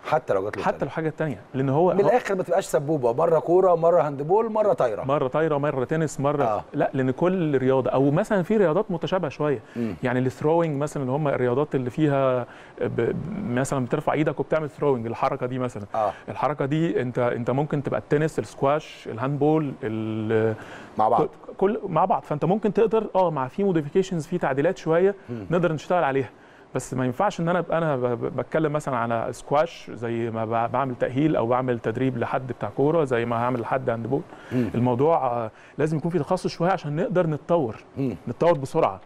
حتى لو جات له حتى لو حاجه ثانيه، لان هو من الاخر ما تبقاش سبوبه، مره كوره مره هاندبول مره طايره مره طايره مره تنس مره آه. لا، لان كل رياضه او مثلا في رياضات متشابهه شويه. مم. يعني الثروينج مثلا اللي هم الرياضات اللي فيها ب... مثلا بترفع ايدك وبتعمل ثروينج، الحركه دي مثلا آه. الحركه دي انت انت ممكن تبقى التنس، السكواش، الهاندبول ال... مع بعض كل مع بعض، فانت ممكن تقدر اه مع في موديفيكيشنز، في تعديلات شويه. مم. نقدر نشتغل عليها، بس ما ينفعش ان انا ابقى انا بتكلم مثلا على سكواش زي ما بعمل تاهيل او بعمل تدريب لحد بتاع كوره زي ما هعمل لحد هاندبول. الموضوع لازم يكون في تخصص شويه عشان نقدر نتطور مم. نتطور بسرعه.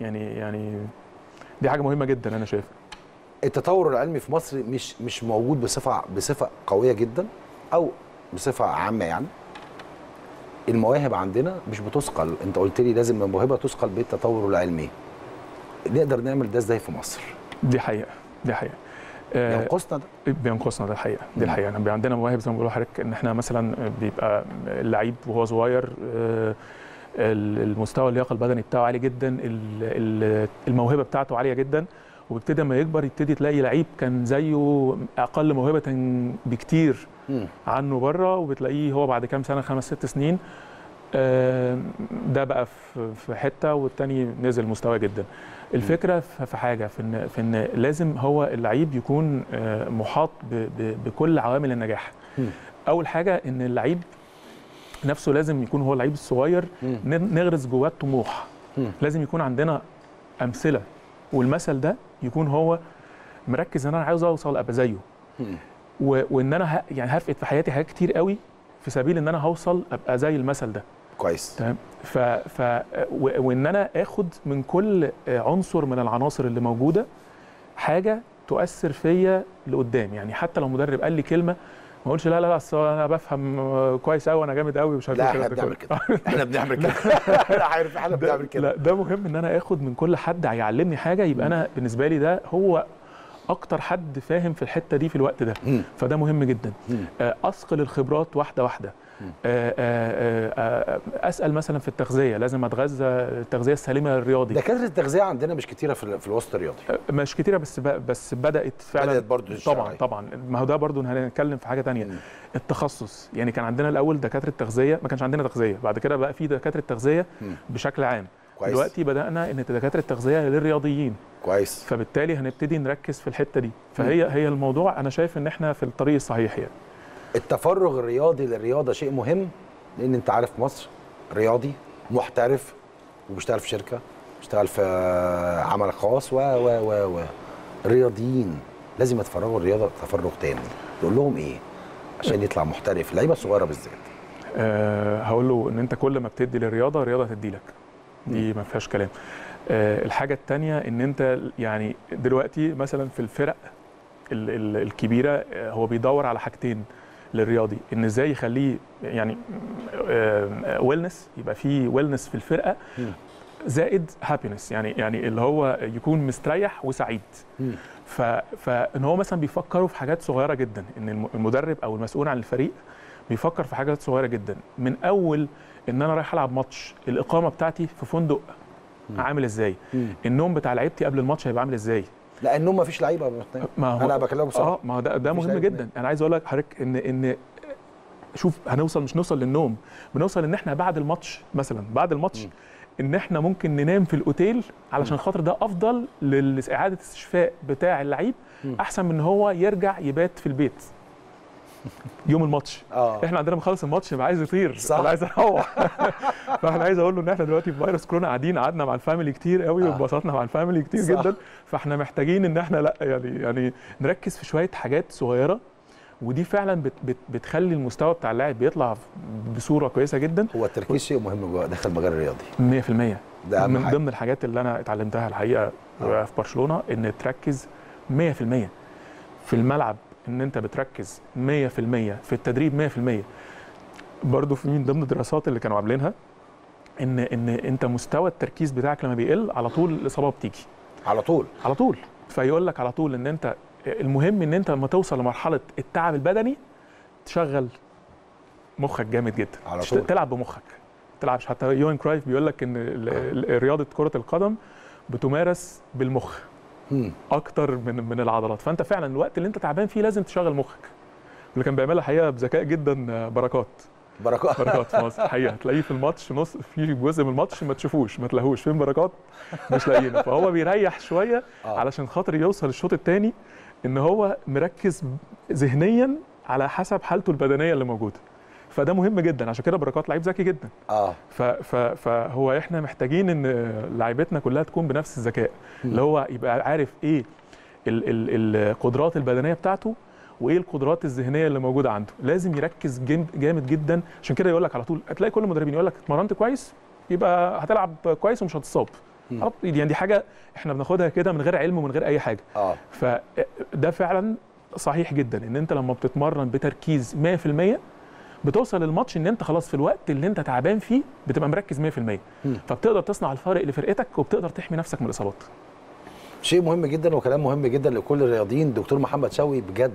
يعني يعني دي حاجه مهمه جدا انا شايفها. التطور العلمي في مصر مش مش موجود بصفه بصفه قويه جدا او بصفه عامه. يعني المواهب عندنا مش بتثقل، انت قلت لي لازم الموهبه تثقل بالتطور العلمي. نقدر نعمل ده ازاي في مصر؟ دي حقيقه، دي حقيقه. بينقصنا ده؟ بينقصنا ده الحقيقه، دي الحقيقه. يعني عندنا مواهب زي ما بيقولوا لحضرتك، ان احنا مثلا بيبقى اللعيب وهو صغير المستوى اللياقه البدني بتاعه عالي جدا، الموهبه بتاعته عاليه جدا، وبيبتدي لما يكبر يبتدي تلاقي لعيب كان زيه اقل موهبه بكتير عنه بره، وبتلاقيه هو بعد كام سنه خمس ست سنين ده بقى في حته والتاني نزل مستوى جدا. الفكره في حاجه في ان في ان لازم هو اللعيب يكون محاط بكل عوامل النجاح. اول حاجه ان اللعيب نفسه لازم يكون هو اللعيب الصغير نغرس جواه الطموح، لازم يكون عندنا امثله، والمثل ده يكون هو مركز ان انا عاوز اوصل ابقى زيه، وان انا يعني هفقد في حياتي حاجات كتير قوي في سبيل ان انا هوصل ابقى زي المثل ده. كويس، تمام. ف... ف وان انا اخد من كل عنصر من العناصر اللي موجوده حاجه تؤثر فيا لقدام. يعني حتى لو مدرب قال لي كلمه ما اقولش لا لا لا اصل انا بفهم كويس قوي وانا جامد قوي مش عارف ايه. لا احنا بنعمل كده، احنا بنعمل كده، عارف احنا بنعمل كده. لا ده مهم ان انا اخد من كل حد هيعلمني حاجه، يبقى انا بالنسبه لي ده هو اكتر حد فاهم في الحته دي في الوقت ده. مم. فده مهم جدا. مم. اثقل الخبرات واحده واحده. مم. اسال مثلا في التغذيه، لازم اتغذى التغذيه السليمه للرياضي. دكاتره التغذيه عندنا مش كتيره في الوسط الرياضي، مش كتيره، بس بس بدات فعلا، بدات برضه طبعا طبعا. ما هو ده برضه هنتكلم في حاجه ثانيه، التخصص. يعني كان عندنا الاول دكاتره التغذيه، ما كانش عندنا تغذيه، بعد كده بقى في دكاتره التغذيه بشكل عام. كويس. دلوقتي بدأنا ان دكاتره التغذيه للرياضيين. كويس. فبالتالي هنبتدي نركز في الحته دي، فهي م. هي الموضوع انا شايف ان احنا في الطريق الصحيح. يعني التفرغ الرياضي للرياضه شيء مهم، لان انت عارف مصر رياضي محترف وبيشتغل في شركه، بيشتغل في عمل خاص و و و الرياضيين لازم يتفرغوا الرياضه تفرغ تاني. تقول لهم ايه عشان يطلع محترف اللعيبه الصغيره بالذات؟ أه هقول له ان انت كل ما بتدي للرياضه الرياضه هتدي لك، دي ما فيهاش كلام. الحاجه الثانيه ان انت يعني دلوقتي مثلا في الفرق الكبيره هو بيدور على حاجتين للرياضي، ان ازاي يخليه يعني ويلنس، يبقى فيه ويلنس في الفرقه، زائد هابينس يعني يعني اللي هو يكون مستريح وسعيد. فان هو مثلا بيفكروا في حاجات صغيره جدا، ان المدرب او المسؤول عن الفريق بيفكر في حاجات صغيره جدا، من اول ان انا رايح العب ماتش، الاقامه بتاعتي في فندق عامل ازاي، النوم بتاع لعيبتي قبل الماتش هيبقى عامل ازاي. لا النوم ما فيش لعيبه، انا بكلمك بصراحه. اه ما هو ده, ده مهم جدا. منين. انا عايز اقول لك حضرتك ان ان شوف هنوصل، مش نوصل للنوم، بنوصل ان احنا بعد الماتش مثلا، بعد الماتش م. ان احنا ممكن ننام في الاوتيل علشان خاطر ده افضل لاعاده استشفاء بتاع اللعيب، احسن من ان هو يرجع يبات في البيت يوم الماتش. آه. احنا عندنا بنخلص الماتش يبقى عايز يطير، صح، عايز اروح. فاحنا عايز اقول له ان احنا دلوقتي في فيروس كورونا قاعدين قعدنا مع الفاميلي كتير قوي، آه. واتبسطنا مع الفاميلي كتير، صح، جدا. فاحنا محتاجين ان احنا لا يعني يعني نركز في شويه حاجات صغيره، ودي فعلا بت بت بتخلي المستوى بتاع اللاعب بيطلع بصوره كويسه جدا. هو التركيز شيء مهم جوه داخل المجال الرياضي مية في المية. ده من ضمن الحاجات اللي انا اتعلمتها الحقيقه آه. في برشلونه، ان تركز مية في المية في الملعب، ان انت بتركز مية في المية في التدريب مية في المية. برضه في من ضمن الدراسات اللي كانوا عاملينها ان ان انت مستوى التركيز بتاعك لما بيقل على طول الاصابه بتيجي على طول على طول. فيقول لك على طول ان انت المهم ان انت لما توصل لمرحله التعب البدني تشغل مخك جامد جدا على طول. تلعب بمخك، تلعبش. حتى يون كرايف بيقول لك ان رياضه كره القدم بتمارس بالمخ مم. اكتر من من العضلات. فانت فعلا الوقت اللي انت تعبان فيه لازم تشغل مخك، اللي كان بيعملها حقيقه بذكاء جدا بركات بركات بركات في مصر حقيقه. تلاقيه في الماتش نص، في جزء من الماتش ما تشوفوش، ما تلاقوش فين بركات، مش لاقيينه. فهو بيريح شويه علشان خاطر يوصل الشوط الثاني ان هو مركز ذهنيا على حسب حالته البدنيه اللي موجوده. فده مهم جدا، عشان كده بركات لعيب ذكي جدا. اه فهو احنا محتاجين ان لعيبتنا كلها تكون بنفس الذكاء، اللي هو يبقى عارف ايه ال ال القدرات البدنيه بتاعته وايه القدرات الذهنيه اللي موجوده عنده. لازم يركز جامد جدا، عشان كده يقول لك على طول، هتلاقي كل المدربين يقول لك اتمرنت كويس يبقى هتلعب كويس ومش هتتصاب. يعني دي حاجه احنا بناخدها كده من غير علم ومن غير اي حاجه. اه فده فعلا صحيح جدا، ان انت لما بتتمرن بتركيز مية في المية بتوصل للماتش ان انت خلاص في الوقت اللي انت تعبان فيه بتبقى مركز مية في المية، فبتقدر تصنع الفارق لفرقتك وبتقدر تحمي نفسك من الاصابات. شيء مهم جدا وكلام مهم جدا لكل الرياضيين. دكتور محمد شوقي بجد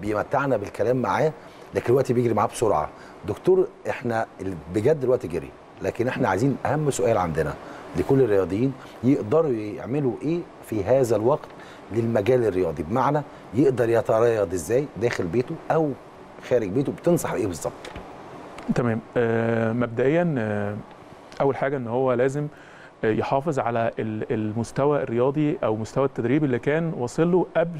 بيمتعنا بالكلام معاه، لكن الوقت بيجري معاه بسرعه. دكتور احنا بجد الوقت جري، لكن احنا عايزين اهم سؤال عندنا لكل الرياضيين، يقدروا يعملوا ايه في هذا الوقت للمجال الرياضي؟ بمعنى يقدر يتريض ازاي داخل بيته او خارج بيته، بتنصح بايه بالظبط؟ تمام. آه مبدئيا آه اول حاجه ان هو لازم آه يحافظ على المستوى الرياضي او مستوى التدريب اللي كان واصل له قبل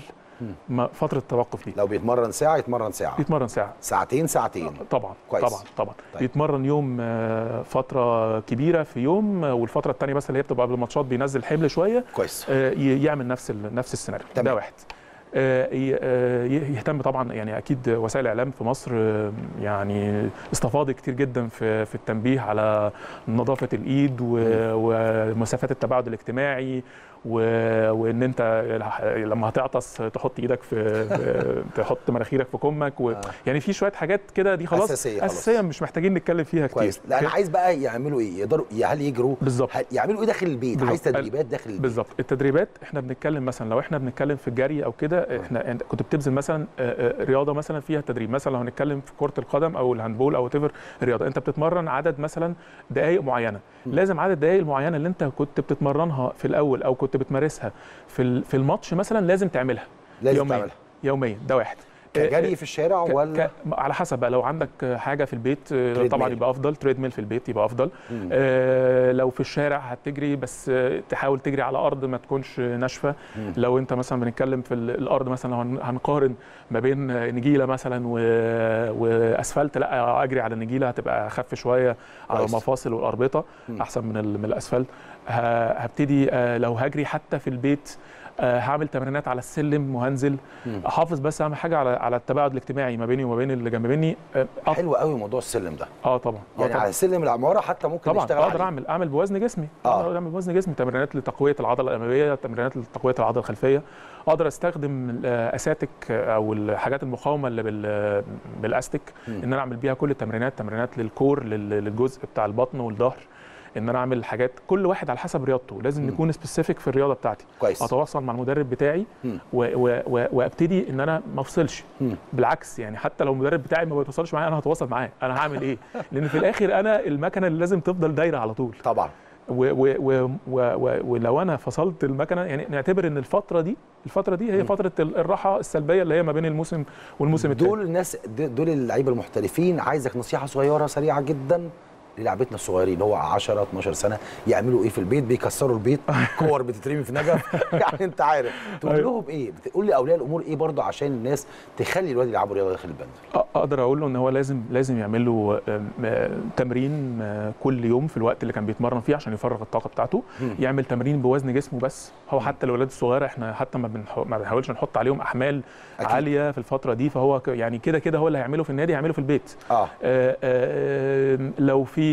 ما فتره التوقف دي. لو بيتمرن ساعه يتمرن ساعه، يتمرن ساعه ساعتين ساعتين طبعا كويس. طبعا طبعا طيب. يتمرن يوم آه فتره كبيره في يوم، آه والفتره الثانيه بس اللي هي بتبقى قبل الماتشات بينزل حمل شويه كويس. آه يعمل نفس نفس السيناريو ده. واحد، يهتم طبعا يعني اكيد وسائل الاعلام في مصر يعني استفاضت كتير جدا في في التنبيه على نظافه الايد ومسافات التباعد الاجتماعي، وان انت لما هتعطس تحط ايدك في تحط مناخيرك في كمك و... يعني في شويه حاجات كده دي خلاص اساسيه اساسيه مش محتاجين نتكلم فيها كتير. كويس. لا انا عايز بقى يعملوا ايه؟ يقدروا هل يجروا بالظبط؟ يعملوا ايه داخل البيت؟ بالزبط. عايز تدريبات داخل البيت بالظبط. التدريبات احنا بنتكلم مثلا لو احنا بنتكلم في الجري او كده، احنا انت كنت بتبذل مثلا رياضه مثلا فيها تدريب، مثلا لو هنتكلم في كره القدم او الهاندبول او وات ايفر الرياضه، انت بتتمرن عدد مثلا دقائق معينه، لازم عدد الدقائق المعينه اللي انت كنت بتتمرنها في الاول او كنت بتمارسها في في الماتش مثلا لازم تعملها لازم يوميا تعملها. يوميا ده واحد. كجري في الشارع ولا ك... على حسب بقى، لو عندك حاجه في البيت طبعا يبقى افضل، تريد ميل في البيت يبقى افضل. آه لو في الشارع هتجري بس تحاول تجري على ارض ما تكونش ناشفه. لو انت مثلا بنتكلم في الارض مثلا، لو هنقارن ما بين نجيله مثلا و... واسفلت، لا اجري على النجيله هتبقى اخف شويه على المفاصل والاربطه، احسن من الاسفلت. هبتدي لو هجري حتى في البيت هعمل تمرينات على السلم وهنزل احافظ، بس اهم حاجه على على التباعد الاجتماعي ما بيني وما بين اللي جنب مني. حلو قوي موضوع السلم ده. اه طبعا يعني طبعًا. على سلم العماره حتى ممكن طبعا اشتغل اقدر اعمل اعمل بوزن جسمي، اقدر اعمل بوزن جسمي تمرينات لتقويه العضله الاماميه، تمرينات لتقويه العضله الخلفيه، اقدر استخدم الاساتيك او الحاجات المقاومه اللي بالاستيك ان انا اعمل بيها كل التمرينات، تمرينات للكور للجزء بتاع البطن والظهر، ان انا اعمل حاجات كل واحد على حسب رياضته. لازم نكون سبيسيفيك في الرياضه بتاعتي كويس. اتواصل مع المدرب بتاعي و و و وابتدي ان انا ما افصلش، بالعكس يعني حتى لو المدرب بتاعي ما بيتواصلش معايا انا هتواصل معاه، انا هعمل ايه؟ لان في الاخر انا المكنه اللي لازم تفضل دايره على طول طبعا. ولو انا فصلت المكنه يعني نعتبر ان الفتره دي الفتره دي هي فتره الراحه السلبيه اللي هي ما بين الموسم والموسم الثاني. دول الناس دول اللعيبه المحترفين. عايزك نصيحه صغيره سريعه جدا لعبتنا الصغيرين، هو عشرة اتناشر سنه، يعملوا ايه في البيت؟ بيكسروا البيت، كور بتترمي في نجف يعني انت عارف، تقول لهم ايه؟ بتقول لي اولياء الامور ايه برضه عشان الناس تخلي الواد يلعبوا رياضه داخل البند؟ اقدر اقول له ان هو لازم لازم يعمل له تمرين كل يوم في الوقت اللي كان بيتمرن فيه عشان يفرغ الطاقه بتاعته، يعمل تمرين بوزن جسمه بس. هو حتى الاولاد الصغيره احنا حتى ما بنحاولش نحط عليهم احمال أكيد. عاليه في الفتره دي، فهو يعني كده كده هو اللي هيعمله في النادي هيعمله في البيت. آه. آه آه لو في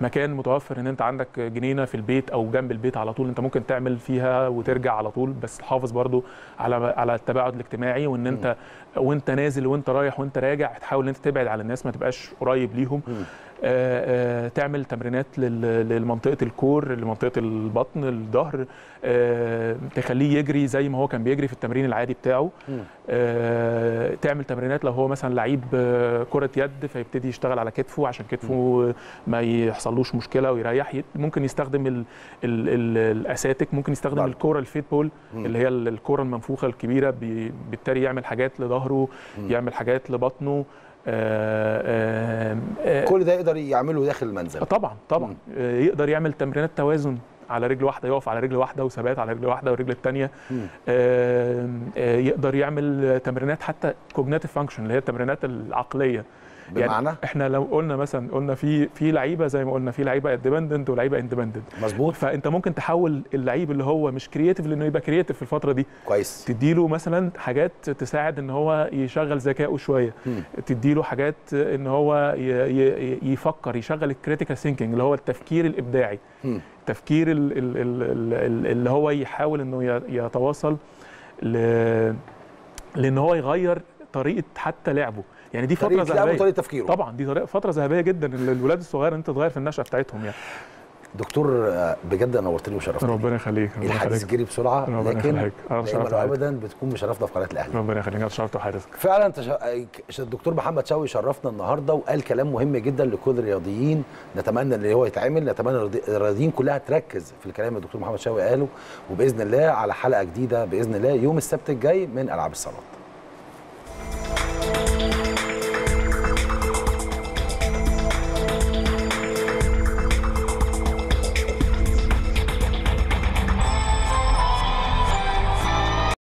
مكان متوفر ان انت عندك جنينه في البيت او جنب البيت على طول انت ممكن تعمل فيها وترجع على طول، بس حافظ برضو على على التباعد الاجتماعي، وان انت وانت نازل وانت رايح وانت راجع تحاول ان انت تبعد عن الناس ما تبقاش قريب ليهم. آآ آآ تعمل تمرينات لمنطقه الكور، لمنطقه البطن، الظهر، تخليه يجري زي ما هو كان بيجري في التمرين العادي بتاعه. تعمل تمرينات لو هو مثلا لعيب كره يد فيبتدي يشتغل على كتفه عشان كتفه ما يحصلوش مشكله ويريح. ممكن يستخدم ال ال ال الاساتيك، ممكن يستخدم الكوره الفيت بول اللي هي الكوره المنفوخه الكبيره، بالتالي يعمل حاجات لظهره، يعمل حاجات لبطنه. آآ آآ كل ده يقدر يعمله داخل المنزل طبعا طبعا. يقدر يعمل تمرينات توازن على رجل واحده، يقف على رجل واحده وثبات على رجل واحده والرجل الثانيه. يقدر يعمل تمرينات حتى كوجنيتيف فانكشن اللي هي التمرينات العقليه. بمعنى يعني احنا لو قلنا مثلا قلنا في في لعيبه زي ما قلنا في لعيبه ديبندنت ولعيبه اندبندنت مظبوط، فانت ممكن تحول اللعيب اللي هو مش كرييتيف لانه يبقى كرييتيف في الفتره دي كويس. تديله مثلا حاجات تساعد ان هو يشغل ذكائه شويه، تديله حاجات ان هو يفكر، يشغل الكريتيكال ثينكينج اللي هو التفكير الابداعي، التفكير ال ال ال ال اللي هو يحاول انه يتواصل ل... لان هو يغير طريقه حتى لعبه. يعني دي فتره ذهبيه طريقه تفكيره طبعا، دي فتره ذهبيه جدا للولاد الصغير انت تغير في النشأة بتاعتهم. يعني دكتور بجد نورتني وشرفتني، ربنا يخليك. الحديث جري بسرعه لكن ابدا بتكون مشرفنا في قناه الاهلي. ربنا يخليك، اتشرفت بحضرتك فعلا. انت ش... الدكتور محمد شوقي شرفنا النهارده وقال كلام مهم جدا لكل الرياضيين، نتمنى ان هو يتعمل، نتمنى الرياضيين كلها تركز في الكلام اللي الدكتور محمد شوقي قاله. وباذن الله على حلقه جديده باذن الله يوم السبت الجاي من العاب الصالات.